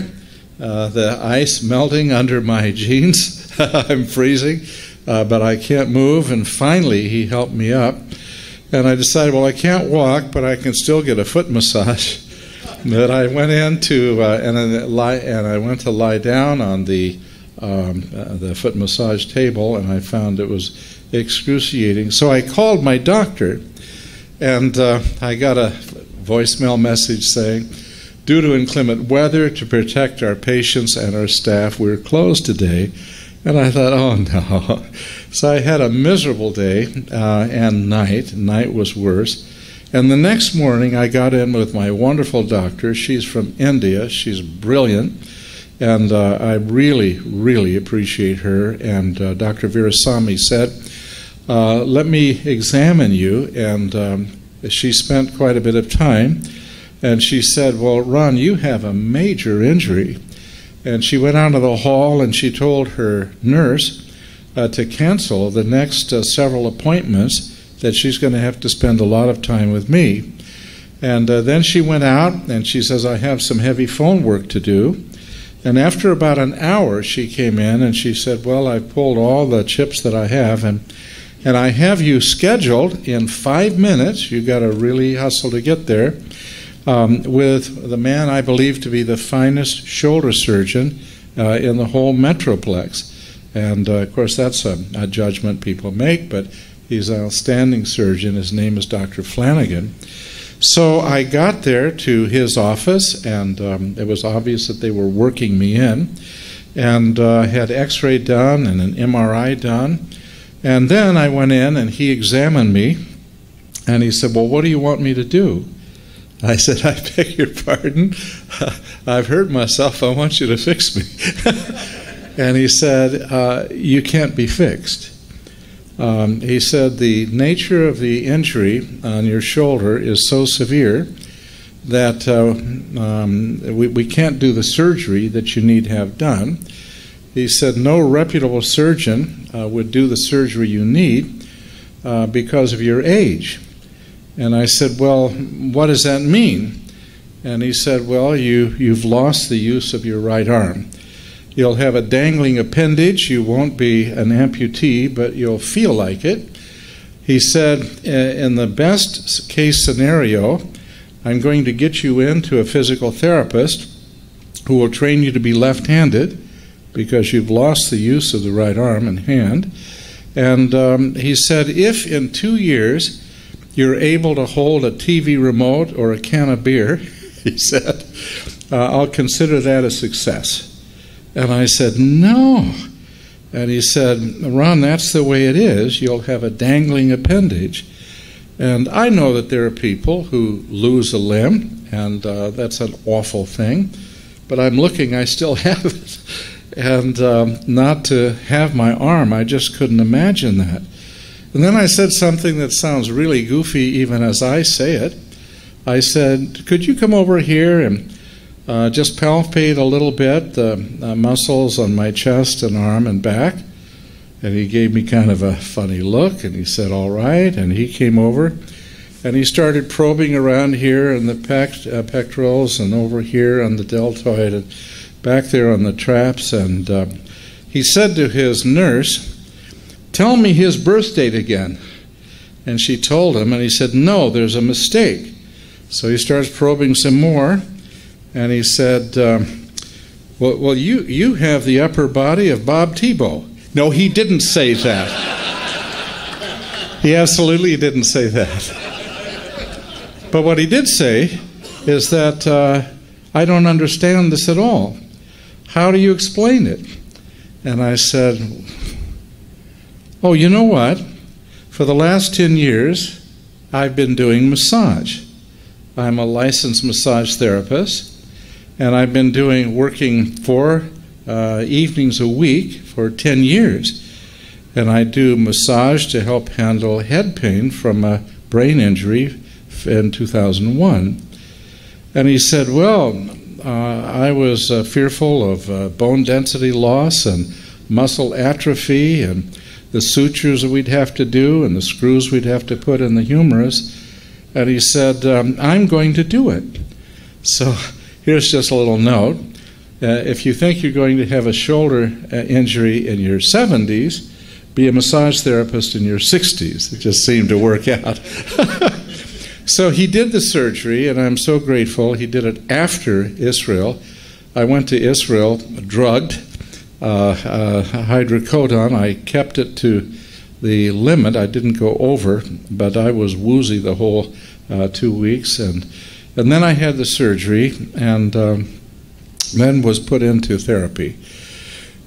uh, the ice melting under my jeans. I'm freezing, uh, but I can't move. And finally, he helped me up. And I decided, well, I can't walk, but I can still get a foot massage. But I went in to, uh, and, I, and I went to lie down on the, um, uh, the foot massage table, and I found it was excruciating. So I called my doctor, and uh, I got a voicemail message saying, due to inclement weather, to protect our patients and our staff, we're closed today. And I thought, oh no. So I had a miserable day uh, and night. Night was worse. And the next morning I got in with my wonderful doctor. She's from India. She's brilliant. And uh, I really, really appreciate her. And uh, Doctor Virasamy said, uh, let me examine you. And um, she spent quite a bit of time. And she said, well, Ron, you have a major injury. And she went out to the hall and she told her nurse uh, to cancel the next uh, several appointments, that she's going to have to spend a lot of time with me. And uh, then she went out and she says, I have some heavy phone work to do. And after about an hour, she came in and she said, well, I've pulled all the chips that I have, and, and I have you scheduled in five minutes. You've got to really hustle to get there. Um, with the man I believe to be the finest shoulder surgeon uh, in the whole Metroplex. And, uh, of course, that's a, a judgment people make, but he's an outstanding surgeon. His name is Doctor Flanagan. So I got there to his office, and um, it was obvious that they were working me in, and uh, had x-ray done and an M R I done. And then I went in, and he examined me, and he said, well, what do you want me to do? I said, I beg your pardon, I've hurt myself, I want you to fix me. And he said, uh, you can't be fixed. Um, he said, the nature of the injury on your shoulder is so severe that uh, um, we, we can't do the surgery that you need to have done. He said, no reputable surgeon uh, would do the surgery you need uh, because of your age. And I said, well, what does that mean? And he said, well, you, you've lost the use of your right arm. You'll have a dangling appendage. You won't be an amputee, but you'll feel like it. He said, in the best case scenario, I'm going to get you into a physical therapist who will train you to be left-handed because you've lost the use of the right arm and hand. And um, he said, if in two years you're able to hold a T V remote or a can of beer, he said, uh, I'll consider that a success. And I said, no. And he said, Ron, that's the way it is. You'll have a dangling appendage. And I know that there are people who lose a limb, and uh, that's an awful thing. But I'm looking, I still have it. And um, not to have my arm, I just couldn't imagine that. And then I said something that sounds really goofy even as I say it. I said, could you come over here and uh, just palpate a little bit the uh, muscles on my chest and arm and back? And he gave me kind of a funny look, and he said, all right. And he came over, and he started probing around here in the pect uh, pectorals and over here on the deltoid and back there on the traps. And uh, he said to his nurse, tell me his birth date again. And she told him, and he said, no, there's a mistake. So he starts probing some more, and he said, um, well, well you, you have the upper body of Bob Tebow. No, he didn't say that. He absolutely didn't say that. But what he did say is that uh, I don't understand this at all. How do you explain it? And I said, oh, you know what? For the last ten years, I've been doing massage. I'm a licensed massage therapist, and I've been doing working four uh, evenings a week for ten years. And I do massage to help handle head pain from a brain injury in two thousand one. And he said, well, uh, I was uh, fearful of uh, bone density loss and muscle atrophy and the sutures that we'd have to do and the screws we'd have to put in the humerus. And he said, um, I'm going to do it. So here's just a little note. Uh, if you think you're going to have a shoulder uh, injury in your seventies, be a massage therapist in your sixties. It just seemed to work out. So he did the surgery, and I'm so grateful. He did it after Israel. I went to Israel drugged. Uh, uh, hydrocodone. I kept it to the limit. I didn't go over, but I was woozy the whole uh, two weeks. And, and then I had the surgery, and um, then was put into therapy.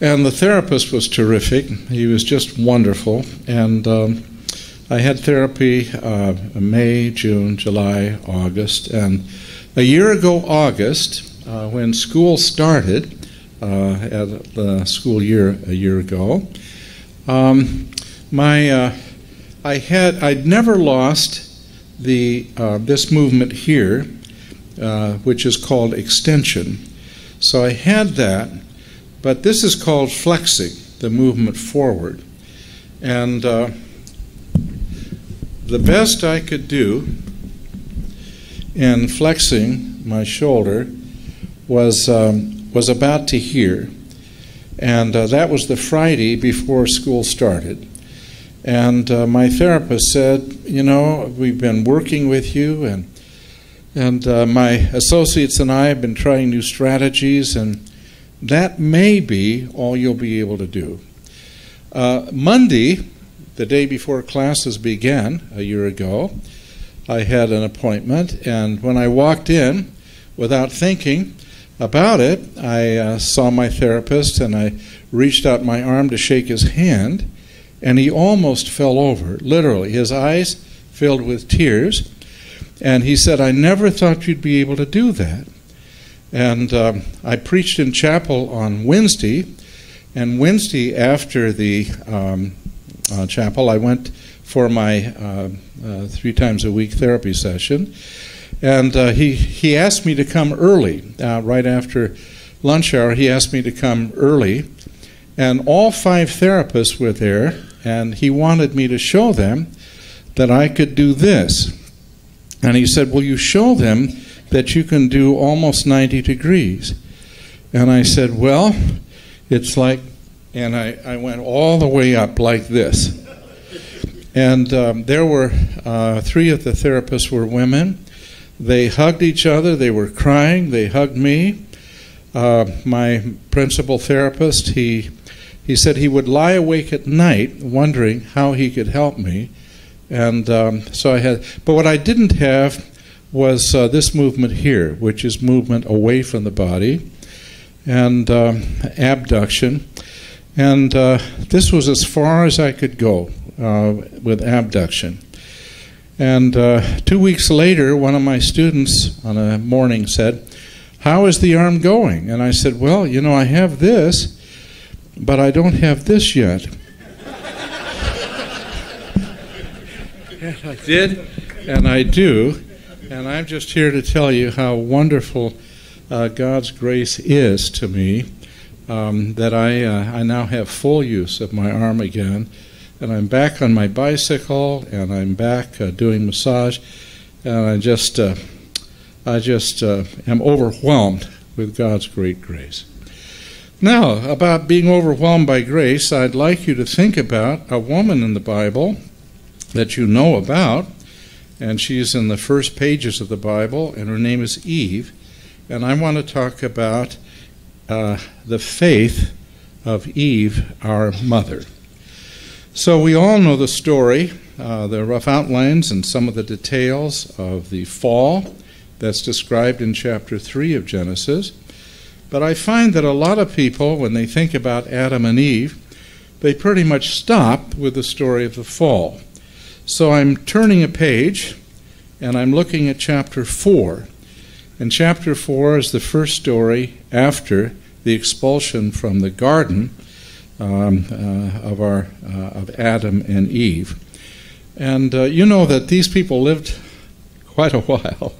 And the therapist was terrific. He was just wonderful. And um, I had therapy uh, May, June, July, August. And a year ago, August, uh, when school started, uh, at the school year a year ago, um, my uh, I had I'd never lost the uh, this movement here, uh, which is called extension. So I had that. But this is called flexing, the movement forward. And uh, the best I could do in flexing my shoulder was, um, was about to here. And uh, that was the Friday before school started. And uh, my therapist said, you know, we've been working with you, and, and uh, my associates and I have been trying new strategies, and that may be all you'll be able to do. Uh, Monday, the day before classes began a year ago, I had an appointment, and when I walked in, without thinking about it, I uh, saw my therapist, and I reached out my arm to shake his hand, and he almost fell over, literally. His eyes filled with tears, and he said, "I never thought you'd be able to do that." And uh, I preached in chapel on Wednesday, and Wednesday after the um, uh, chapel, I went for my uh, uh, three times a week therapy session. And uh, he, he asked me to come early. Uh, right after lunch hour, he asked me to come early. And all five therapists were there, and he wanted me to show them that I could do this. And he said, "Will you show them that you can do almost ninety degrees. And I said, "Well, it's like," and I, I went all the way up like this. And um, there were, uh, three of the therapists were women. They hugged each other, they were crying, they hugged me. Uh, my principal therapist, he, he said he would lie awake at night wondering how he could help me. And um, so I had, but what I didn't have was uh, this movement here, which is movement away from the body, and uh, abduction. And uh, this was as far as I could go uh, with abduction. And uh, two weeks later, one of my students on a morning said, "How is the arm going?" And I said, "Well, you know, I have this, but I don't have this yet." And I did, and I do. And I'm just here to tell you how wonderful uh, God's grace is to me, um, that I, uh, I now have full use of my arm again. And I'm back on my bicycle, and I'm back uh, doing massage. And I just, uh, I just uh, am overwhelmed with God's great grace. Now, about being overwhelmed by grace, I'd like you to think about a woman in the Bible that you know about. And she's in the first pages of the Bible, and her name is Eve. And I want to talk about uh, the faith of Eve, our mother. So we all know the story, uh, the rough outlines and some of the details of the fall that's described in chapter three of Genesis. But I find that a lot of people, when they think about Adam and Eve, they pretty much stop with the story of the fall. So I'm turning a page, and I'm looking at chapter four. And chapter four is the first story after the expulsion from the garden um, uh, of, our, uh, of Adam and Eve. And uh, you know that these people lived quite a while.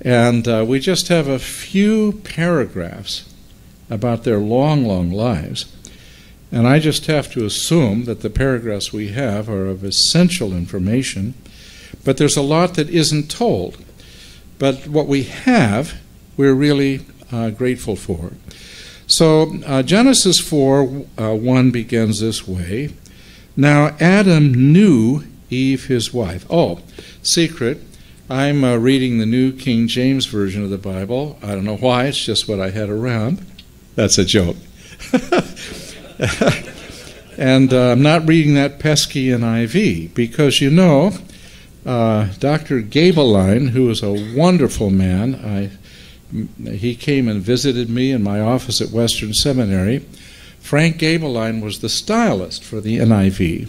And uh, we just have a few paragraphs about their long, long lives. And I just have to assume that the paragraphs we have are of essential information, but there's a lot that isn't told. But what we have, we're really uh, grateful for. So uh, Genesis four, one begins this way. "Now Adam knew Eve his wife." Oh, secret. I'm uh, reading the New King James Version of the Bible. I don't know why, it's just what I had around. That's a joke. And uh, I'm not reading that pesky N I V, because you know, uh, Doctor Gaebelein, who is a wonderful man, I, he came and visited me in my office at Western Seminary Frank Gaebelein was the stylist for the N I V,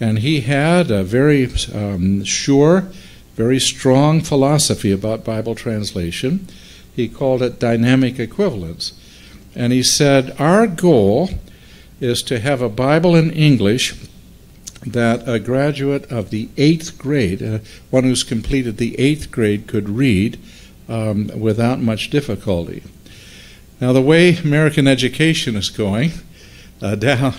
and he had a very um, sure, very strong philosophy about Bible translation. He called it dynamic equivalence. And he said, our goal is to have a Bible in English that a graduate of the eighth grade, uh, one who's completed the eighth grade, could read um, without much difficulty. Now, the way American education is going uh, down,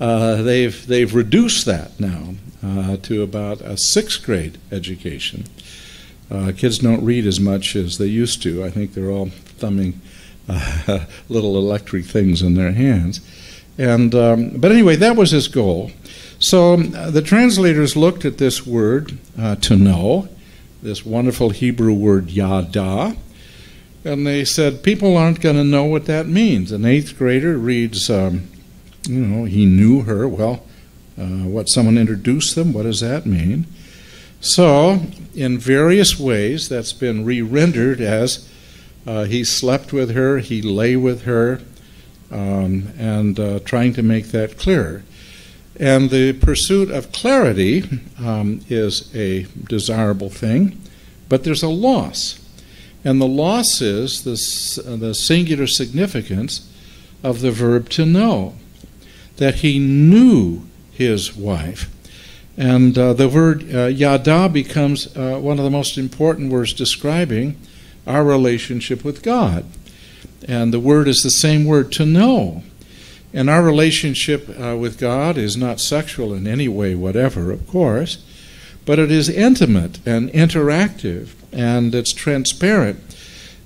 uh, they've, they've reduced that now uh, to about a sixth grade education. Uh, kids don't read as much as they used to. I think they're all thumbing uh, little electric things in their hands. And, um, but anyway, that was his goal. So uh, the translators looked at this word, uh, to know, this wonderful Hebrew word, yada, and they said, people aren't going to know what that means. An eighth grader reads, um, you know, he knew her. Well, uh, what, someone introduced them? What does that mean? So, in various ways, that's been re-rendered as uh, he slept with her, he lay with her, um, and uh, trying to make that clearer. And the pursuit of clarity um, is a desirable thing, but there's a loss. And the loss is this, uh, the singular significance of the verb to know, that he knew his wife. And uh, the word uh, yada becomes uh, one of the most important words describing our relationship with God. And the word is the same word, to know. And our relationship uh, with God is not sexual in any way whatever, of course, but it is intimate and interactive, and it's transparent.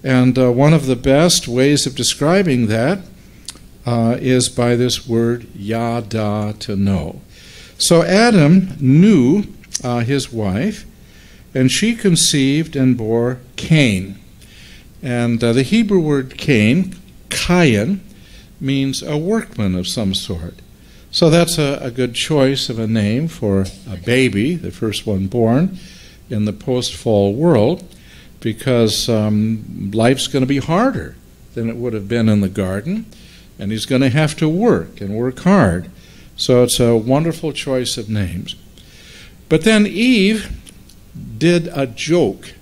And uh, one of the best ways of describing that uh, is by this word, yada, to know. So Adam knew uh, his wife, and she conceived and bore Cain. And uh, the Hebrew word Cain, Kayin, means a workman of some sort. So that's a, a good choice of a name for a baby, the first one born in the post-fall world, because um, life's going to be harder than it would have been in the garden, and he's going to have to work and work hard. So it's a wonderful choice of names. But then Eve did a joke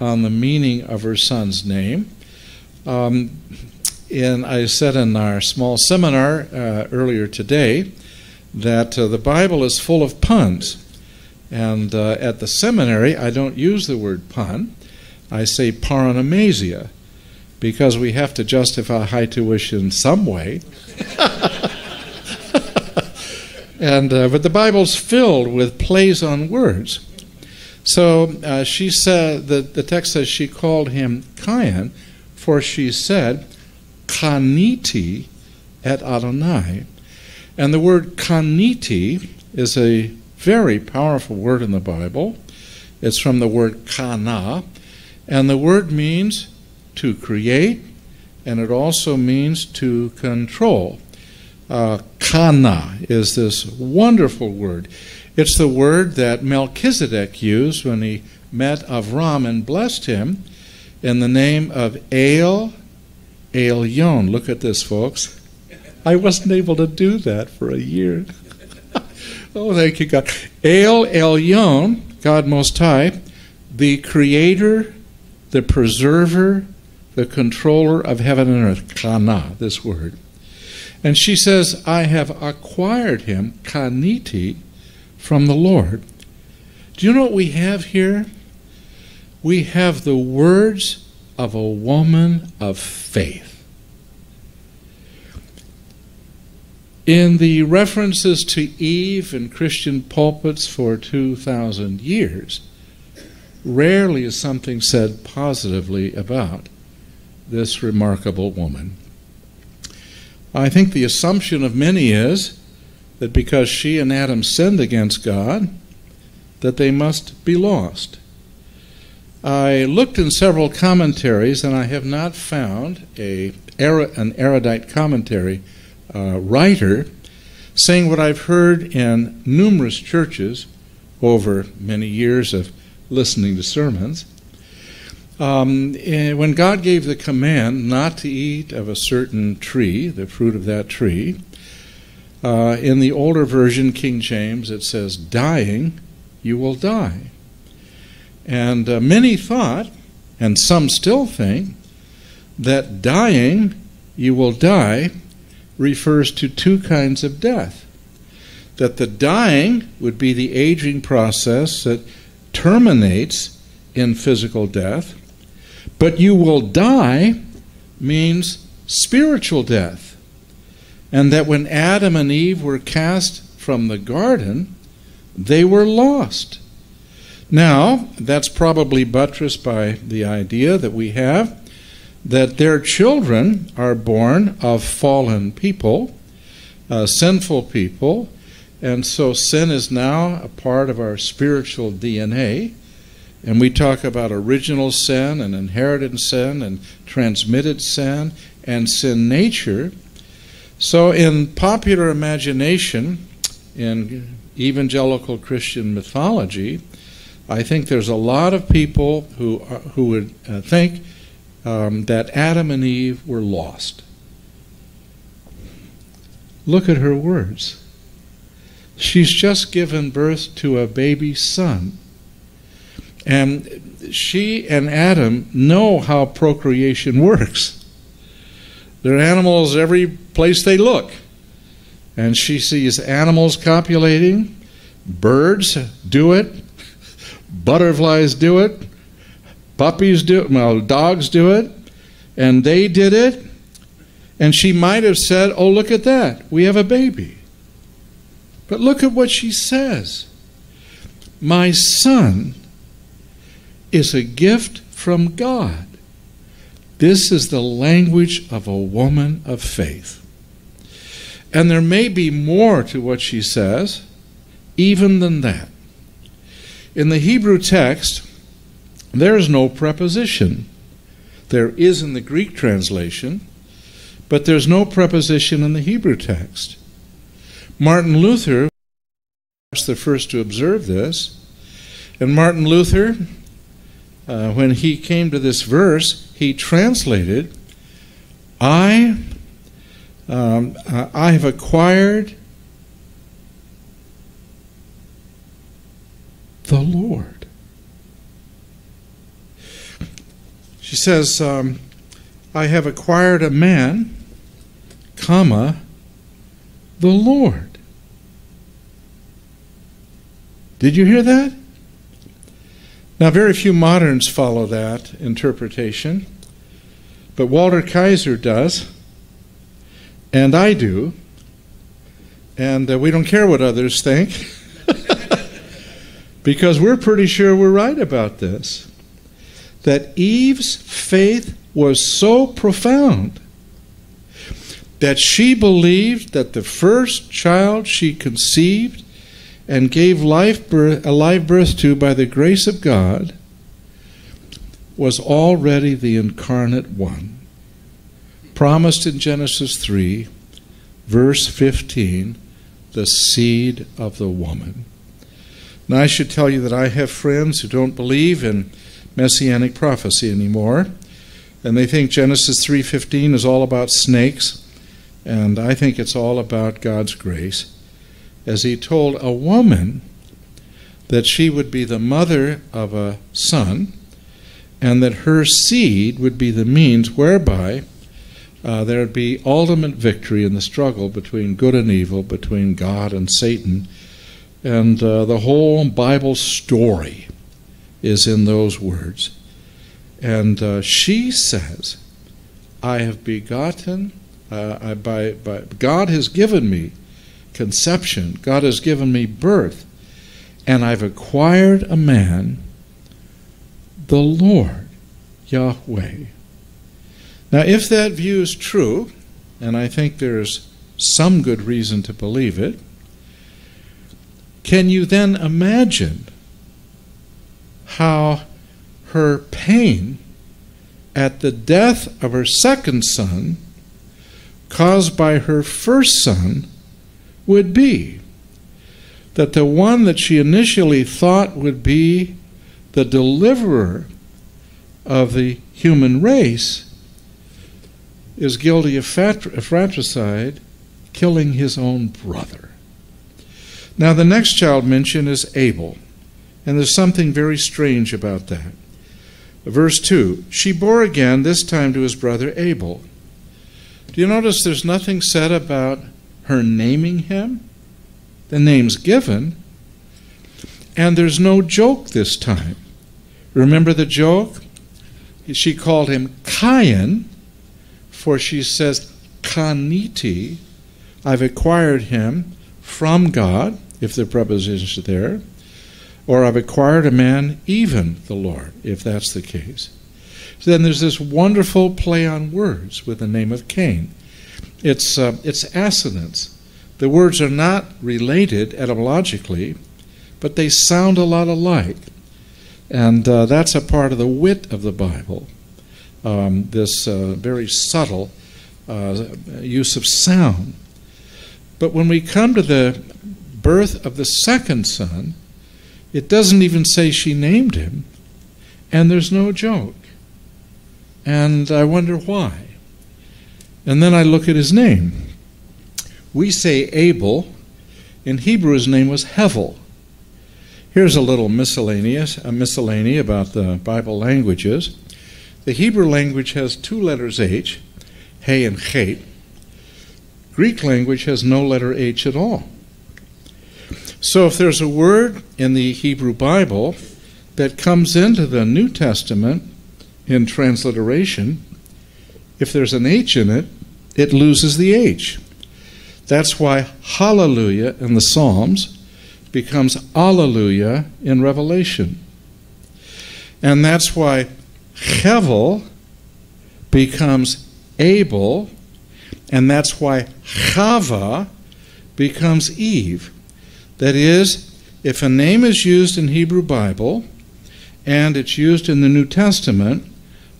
on the meaning of her son's name. Um, And I said in our small seminar uh, earlier today that uh, the Bible is full of puns. And uh, at the seminary, I don't use the word pun. I say paronomasia, because we have to justify high tuition some way. and uh, But the Bible's filled with plays on words. So uh, she said, the, the text says, she called him Cain, for she said, Kaniti et Adonai. And the word kaniti is a very powerful word in the Bible. It's from the word kana, and the word means to create, and it also means to control. Uh, kana is this wonderful word. It's the word that Melchizedek used when he met Avram and blessed him in the name of El Elyon. Look at this, folks. I wasn't able to do that for a year. Oh, thank you, God. El Elyon, God Most High, the creator, the preserver, the controller of heaven and earth. Kana, this word. And she says, I have acquired him, kaniti, from the Lord. Do you know what we have here? We have the words of a woman of faith. In the references to Eve in Christian pulpits for two thousand years, rarely is something said positively about this remarkable woman. I think the assumption of many is that because she and Adam sinned against God, that they must be lost. I looked in several commentaries, and I have not found a, an erudite commentary uh, writer saying what I've heard in numerous churches over many years of listening to sermons, Um, when God gave the command not to eat of a certain tree, the fruit of that tree, uh, in the older version, King James, it says, dying, you will die. And uh, many thought, and some still think, that dying, you will die, refers to two kinds of death. That the dying would be the aging process that terminates in physical death, but you will die means spiritual death. And that when Adam and Eve were cast from the garden, they were lost. Now, that's probably buttressed by the idea that we have that their children are born of fallen people, uh, sinful people, and so sin is now a part of our spiritual D N A. And we talk about original sin and inherited sin and transmitted sin and sin nature. So in popular imagination, in evangelical Christian mythology, I think there's a lot of people who, are, who would uh, think um, that Adam and Eve were lost. Look at her words. She's just given birth to a baby son. And she and Adam know how procreation works. They're animals every place they look. And she sees animals copulating, birds do it, butterflies do it, puppies do it, well, dogs do it, and they did it. And she might have said, oh, look at that, we have a baby. But look at what she says. My son is a gift from God. This is the language of a woman of faith. And there may be more to what she says, even than that. In the Hebrew text, there is no preposition. There is in the Greek translation, but there's no preposition in the Hebrew text. Martin Luther was the first to observe this, and Martin Luther, Uh, when he came to this verse, he translated, I, um, I have acquired the Lord. She says, um, I have acquired a man, comma, the Lord. Did you hear that? Now, very few moderns follow that interpretation, but Walter Kaiser does, and I do, and uh, we don't care what others think, because we're pretty sure we're right about this, that Eve's faith was so profound that she believed that the first child she conceived and gave life birth, a live birth to by the grace of God, was already the incarnate one, promised in Genesis three, verse fifteen, the seed of the woman. Now I should tell you that I have friends who don't believe in messianic prophecy anymore, and they think Genesis three fifteen is all about snakes, and I think it's all about God's grace, as he told a woman that she would be the mother of a son and that her seed would be the means whereby uh, there would be ultimate victory in the struggle between good and evil, between God and Satan. And uh, the whole Bible story is in those words. And uh, she says, I have begotten, uh, I, by, by, God has given me conception, God has given me birth, and I've acquired a man, the Lord, Yahweh. Now, if that view is true, and I think there's some good reason to believe it, can you then imagine how her pain at the death of her second son, caused by her first son, would be that the one that she initially thought would be the deliverer of the human race is guilty of fratricide, killing his own brother. Now the next child mentioned is Abel, and there's something very strange about that. Verse two, she bore again, this time to his brother Abel. Do you notice there's nothing said about her naming him? The name's given, and there's no joke this time. Remember the joke? She called him Cain, for she says, Kaniti, I've acquired him from God, if the preposition's there, or I've acquired a man even the Lord, if that's the case. So then there's this wonderful play on words with the name of Cain. It's, uh, it's assonance. The words are not related etymologically, but they sound a lot alike. And uh, that's a part of the wit of the Bible, um, this uh, very subtle uh, use of sound. But when we come to the birth of the second son, it doesn't even say she named him, and there's no joke. And I wonder why. And then I look at his name. We say Abel. In Hebrew, his name was Hevel. Here's a little miscellaneous, a miscellany about the Bible languages. The Hebrew language has two letters H, He and Chet. Greek language has no letter H at all. So if there's a word in the Hebrew Bible that comes into the New Testament in transliteration, if there's an H in it, it loses the H. That's why hallelujah in the Psalms becomes alleluia in Revelation. And that's why Hevel becomes Abel, and that's why Chava becomes Eve. That is, if a name is used in Hebrew Bible and it's used in the New Testament,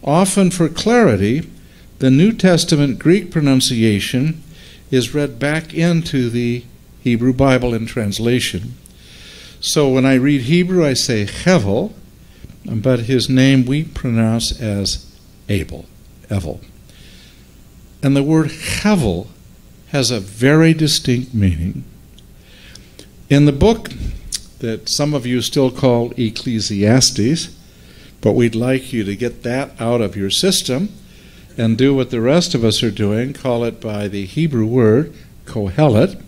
often for clarity, the New Testament Greek pronunciation is read back into the Hebrew Bible in translation. So when I read Hebrew, I say Hevel, but his name we pronounce as Abel, Evel. And the word Hevel has a very distinct meaning. In the book that some of you still call Ecclesiastes, but we'd like you to get that out of your system and do what the rest of us are doing, call it by the Hebrew word, Kohelet.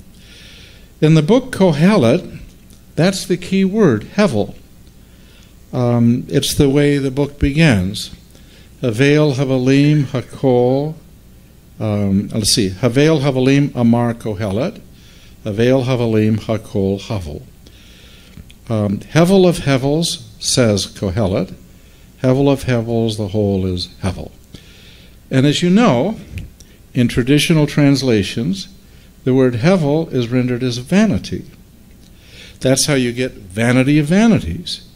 In the book Kohelet, that's the key word, Hevel. Um, it's the way the book begins. Havel, Havelim, Hakol, um, let's see, Havel, Havelim, Amar, Kohelet, Havel, Havelim, Hakol, Havel. Um, Hevel of Hevels, says Kohelet. Hevel of Hevels, the whole is Hevel. And as you know, in traditional translations, the word Hevel is rendered as vanity. That's how you get vanity of vanities,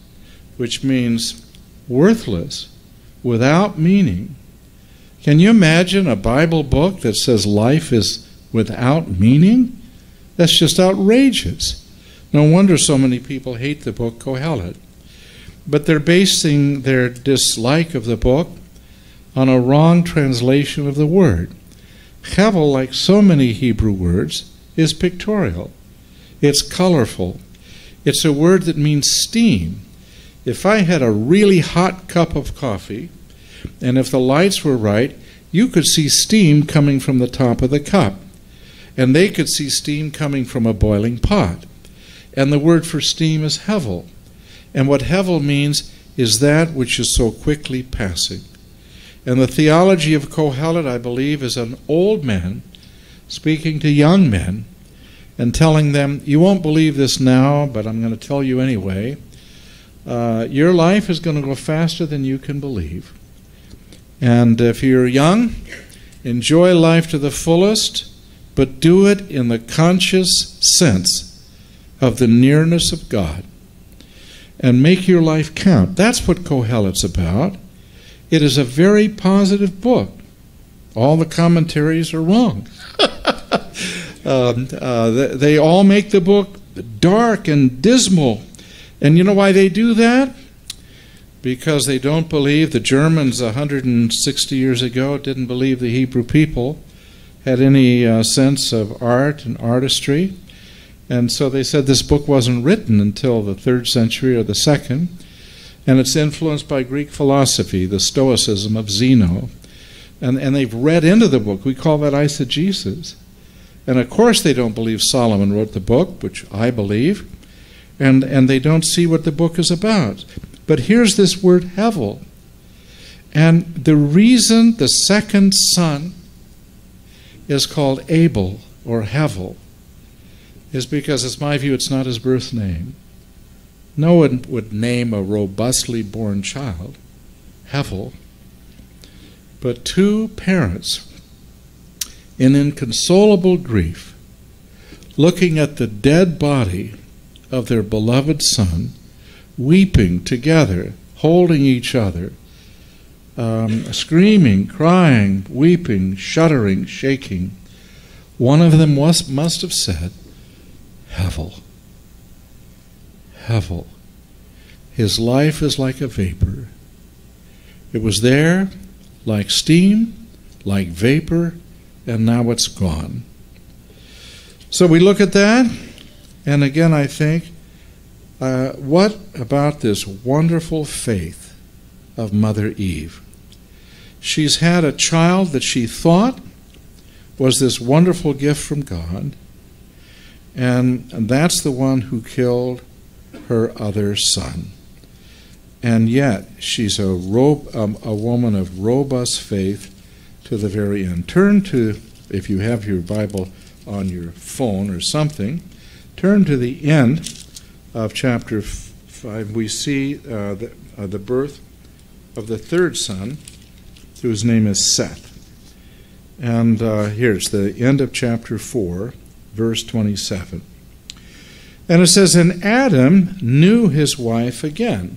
which means worthless, without meaning. Can you imagine a Bible book that says life is without meaning? That's just outrageous. No wonder so many people hate the book Kohelet. But they're basing their dislike of the book on a wrong translation of the word. Hevel, like so many Hebrew words, is pictorial. It's colorful. It's a word that means steam. If I had a really hot cup of coffee, and if the lights were right, you could see steam coming from the top of the cup. And they could see steam coming from a boiling pot. And the word for steam is Hevel. And what Hevel means is that which is so quickly passing. And the theology of Kohelet, I believe, is an old man speaking to young men and telling them, you won't believe this now, but I'm going to tell you anyway. Uh, your life is going to go faster than you can believe. And if you're young, enjoy life to the fullest, but do it in the conscious sense of the nearness of God. And make your life count. That's what Kohelet's about. It is a very positive book. All the commentaries are wrong. um, uh, they, they all make the book dark and dismal. And you know why they do that? because they don't believe the Germans one hundred sixty years ago didn't believe the Hebrew people had any uh, sense of art and artistry. And so they said this book wasn't written until the third century or the second, and it's influenced by Greek philosophy, the Stoicism of Zeno. And, and they've read into the book. We call that eisegesis. And of course they don't believe Solomon wrote the book, which I believe, and, and they don't see what the book is about. But here's this word hevel. And the reason the second son is called Abel or Hevel is because, it's my view, it's not his birth name. No one would name a robustly born child Hevel. But two parents, in inconsolable grief, looking at the dead body of their beloved son, weeping together, holding each other, um, screaming, crying, weeping, shuddering, shaking, one of them was, must have said, Hevel, Hevel, his life is like a vapor. It was there like steam, like vapor, and now it's gone. So we look at that, and again I think, Uh, what about this wonderful faith of Mother Eve? She's had a child that she thought was this wonderful gift from God, and that's the one who killed her other son. And yet, she's a, ro um, a woman of robust faith to the very end. Turn to, if you have your Bible on your phone or something, turn to the end of chapter five, we see uh, the, uh, the birth of the third son, whose name is Seth. And uh, here's the end of chapter four, verse twenty-seven. And it says, and Adam knew his wife again.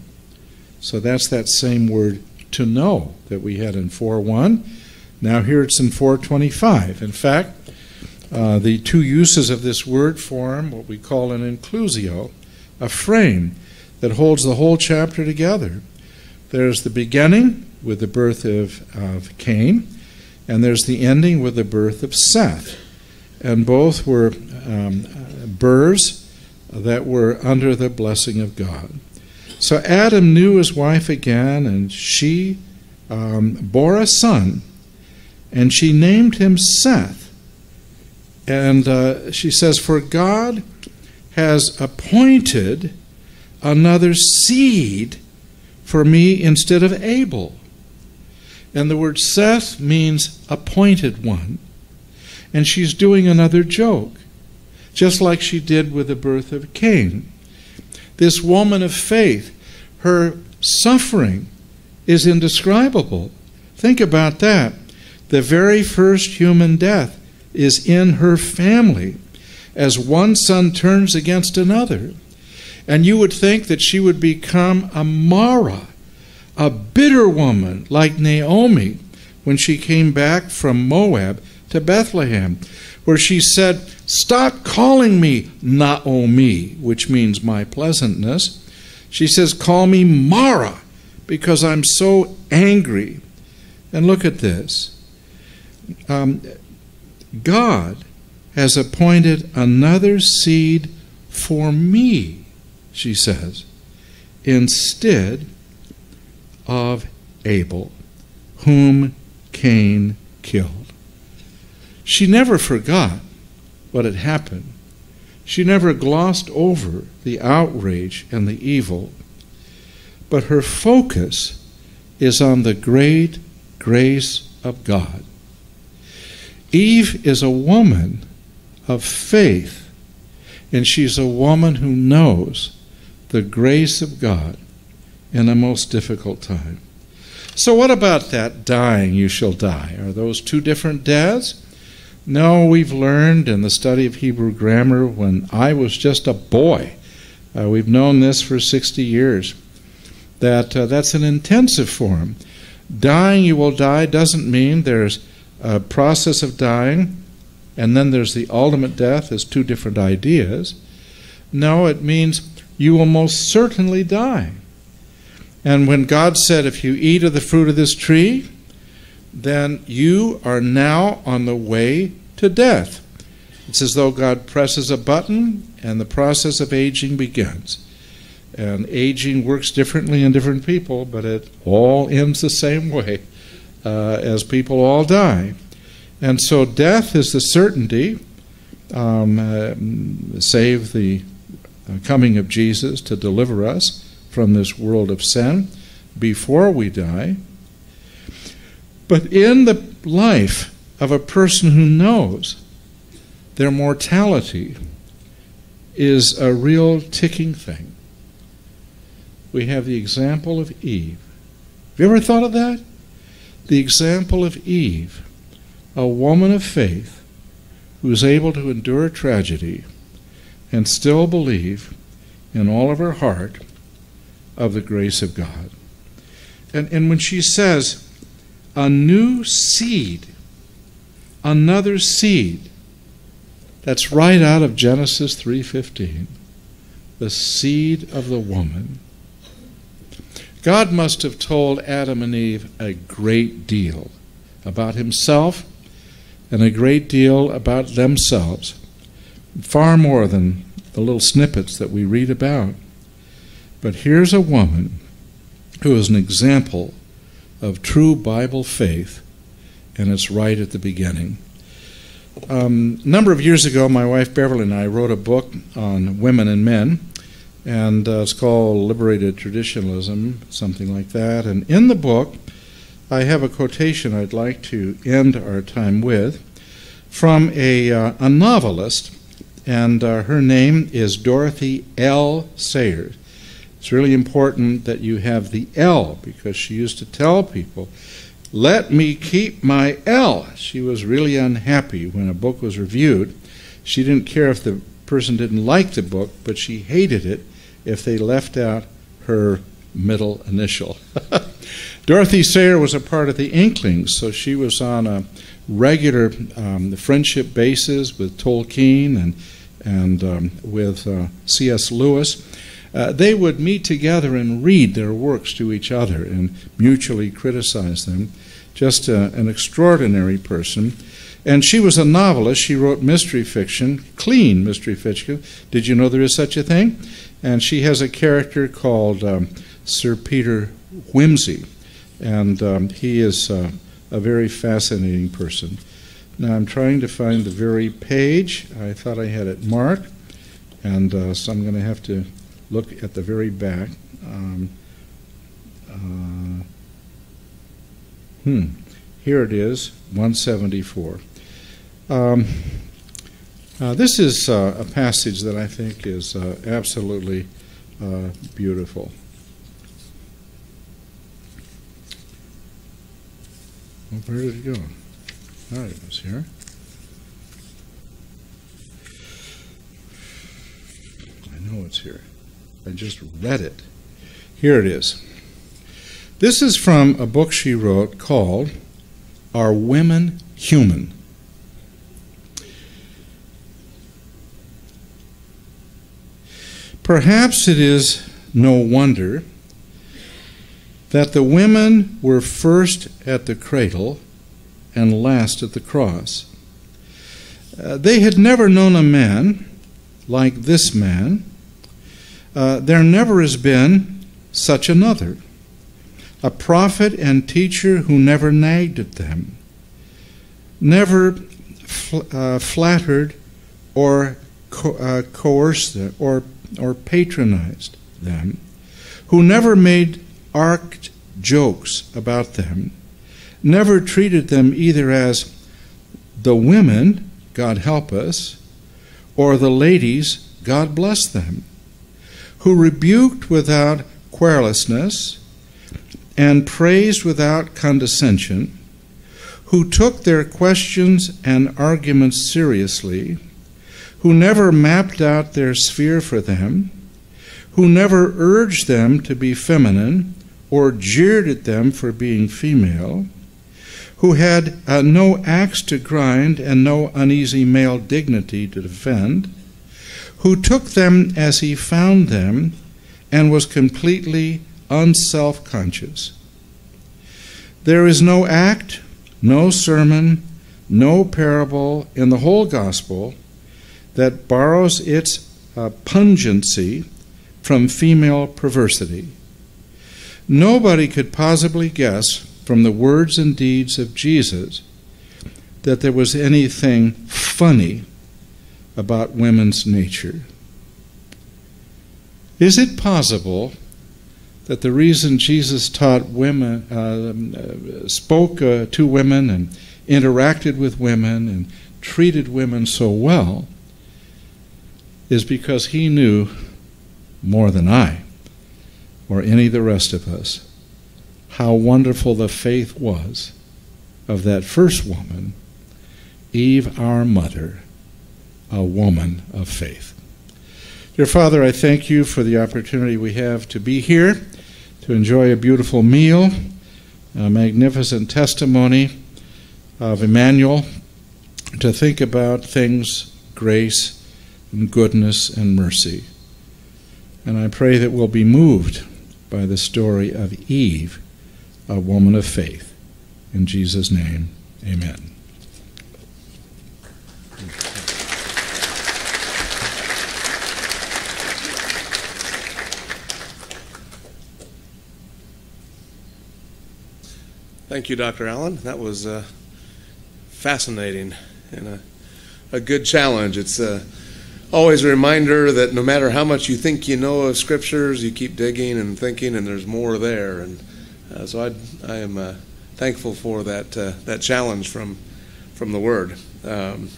So that's that same word, to know, that we had in four one. Now here it's in four twenty-five. In fact, uh, the two uses of this word form what we call an inclusio, a frame that holds the whole chapter together. There's the beginning with the birth of, of Cain, and there's the ending with the birth of Seth. And both were um, births that were under the blessing of God. So Adam knew his wife again, and she um, bore a son, and she named him Seth. And uh, she says, for God has appointed another seed for me instead of Abel. And the word Seth means appointed one. And she's doing another joke, just like she did with the birth of Cain. This woman of faith, her suffering is indescribable. Think about that. The very first human death is in her family, as one son turns against another. And you would think that she would become a Mara, a bitter woman like Naomi, when she came back from Moab to Bethlehem, where she said, stop calling me Naomi, which means my pleasantness. She says, call me Mara, because I'm so angry. And look at this. Um, God has appointed another seed for me, she says, instead of Abel, whom Cain killed. She never forgot what had happened. She never glossed over the outrage and the evil, but her focus is on the great grace of God. Eve is a woman of faith, and she's a woman who knows the grace of God in a most difficult time. So what about that dying you shall die? Are those two different deaths? No, we've learned in the study of Hebrew grammar when I was just a boy, uh, we've known this for sixty years, that uh, that's an intensive form. Dying you will die doesn't mean there's a process of dying and then there's the ultimate death as two different ideas. No, it means you will most certainly die. And when God said, if you eat of the fruit of this tree, then you are now on the way to death. It's as though God presses a button and the process of aging begins. And aging works differently in different people, but it all ends the same way, uh, as people all die. And so death is the certainty, um, uh, save the coming of Jesus to deliver us from this world of sin before we die. But in the life of a person who knows their mortality is a real ticking thing, we have the example of Eve. Have you ever thought of that? The example of Eve, a woman of faith who is able to endure tragedy and still believe in all of her heart of the grace of God. And, and when she says, a new seed, another seed, that's right out of Genesis three fifteen, the seed of the woman. God must have told Adam and Eve a great deal about himself and a great deal about themselves, far more than the little snippets that we read about. But here's a woman who is an example of true Bible faith, and it's right at the beginning. Um, a number of years ago, my wife Beverly and I wrote a book on women and men, and uh, it's called Liberated Traditionalism, something like that. And in the book, I have a quotation I'd like to end our time with from a, uh, a novelist, and uh, her name is Dorothy L. Sayers. It's really important that you have the L, because she used to tell people, let me keep my L. She was really unhappy when a book was reviewed. She didn't care if the person didn't like the book, but she hated it if they left out her middle initial. Dorothy Sayers was a part of the Inklings, so she was on a regular um, friendship basis with Tolkien and, and um, with uh, C S Lewis. Uh, they would meet together and read their works to each other and mutually criticize them. Just a, an extraordinary person. And she was a novelist. She wrote mystery fiction, clean mystery fiction. Did you know there is such a thing? And she has a character called um, Sir Peter Whimsey. And um, he is uh, a very fascinating person. Now I'm trying to find the very page. I thought I had it marked. And uh, so I'm going to have to look at the very back. Um, uh, hmm. Here it is, one seventy-four. Um, uh, this is uh, a passage that I think is uh, absolutely uh, beautiful. Well, where did it go? All right, it was here. I know it's here. I just read it. Here it is. This is from a book she wrote called Are Women Human? Perhaps it is no wonder that the women were first at the cradle and last at the cross. Uh, they had never known a man like this man. Uh, there never has been such another, a prophet and teacher who never nagged at them, never fl uh, flattered or co uh, coerced them or, or patronized them, who never made arched jokes about them, never treated them either as the women, God help us, or the ladies, God bless them, who rebuked without querulousness and praised without condescension, who took their questions and arguments seriously, who never mapped out their sphere for them, who never urged them to be feminine or jeered at them for being female, who had uh, no axe to grind and no uneasy male dignity to defend, who took them as he found them and was completely unself-conscious. There is no act, no sermon, no parable in the whole gospel that borrows its uh, pungency from female perversity. Nobody could possibly guess from the words and deeds of Jesus that there was anything funny about women's nature. Is it possible that the reason Jesus taught women, uh, spoke uh, to women and interacted with women and treated women so well is because he knew more than I or any of the rest of us how wonderful the faith was of that first woman, Eve, our mother, a woman of faith? Dear Father, I thank you for the opportunity we have to be here, to enjoy a beautiful meal, a magnificent testimony of Emmanuel, to think about things, grace, and goodness, and mercy. And I pray that we'll be moved by the story of Eve, a woman of faith. In Jesus' name, amen. Thank you, Doctor Allen. That was uh, fascinating and a, a good challenge. It's uh, always a reminder that no matter how much you think you know of scriptures, you keep digging and thinking, and there's more there. And uh, so I, I am uh, thankful for that uh, that challenge from from the Word. Um,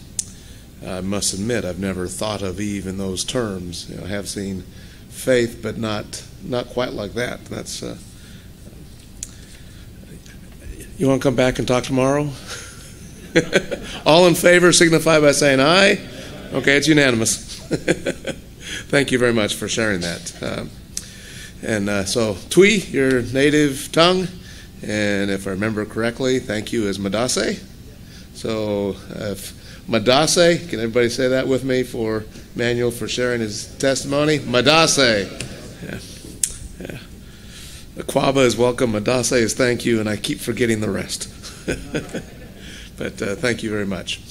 I must admit, I've never thought of Eve in those terms. You know, I have seen faith, but not not quite like that. That's uh, You want to come back and talk tomorrow? All in favor signify by saying aye. Okay, it's unanimous. Thank you very much for sharing that. Um, and uh, so Twi, your native tongue, and if I remember correctly, thank you is Madase. So uh, if Madase, can everybody say that with me for Manuel for sharing his testimony? Madase. Yeah. Aquaba is welcome, Madase is thank you, and I keep forgetting the rest. But uh, thank you very much.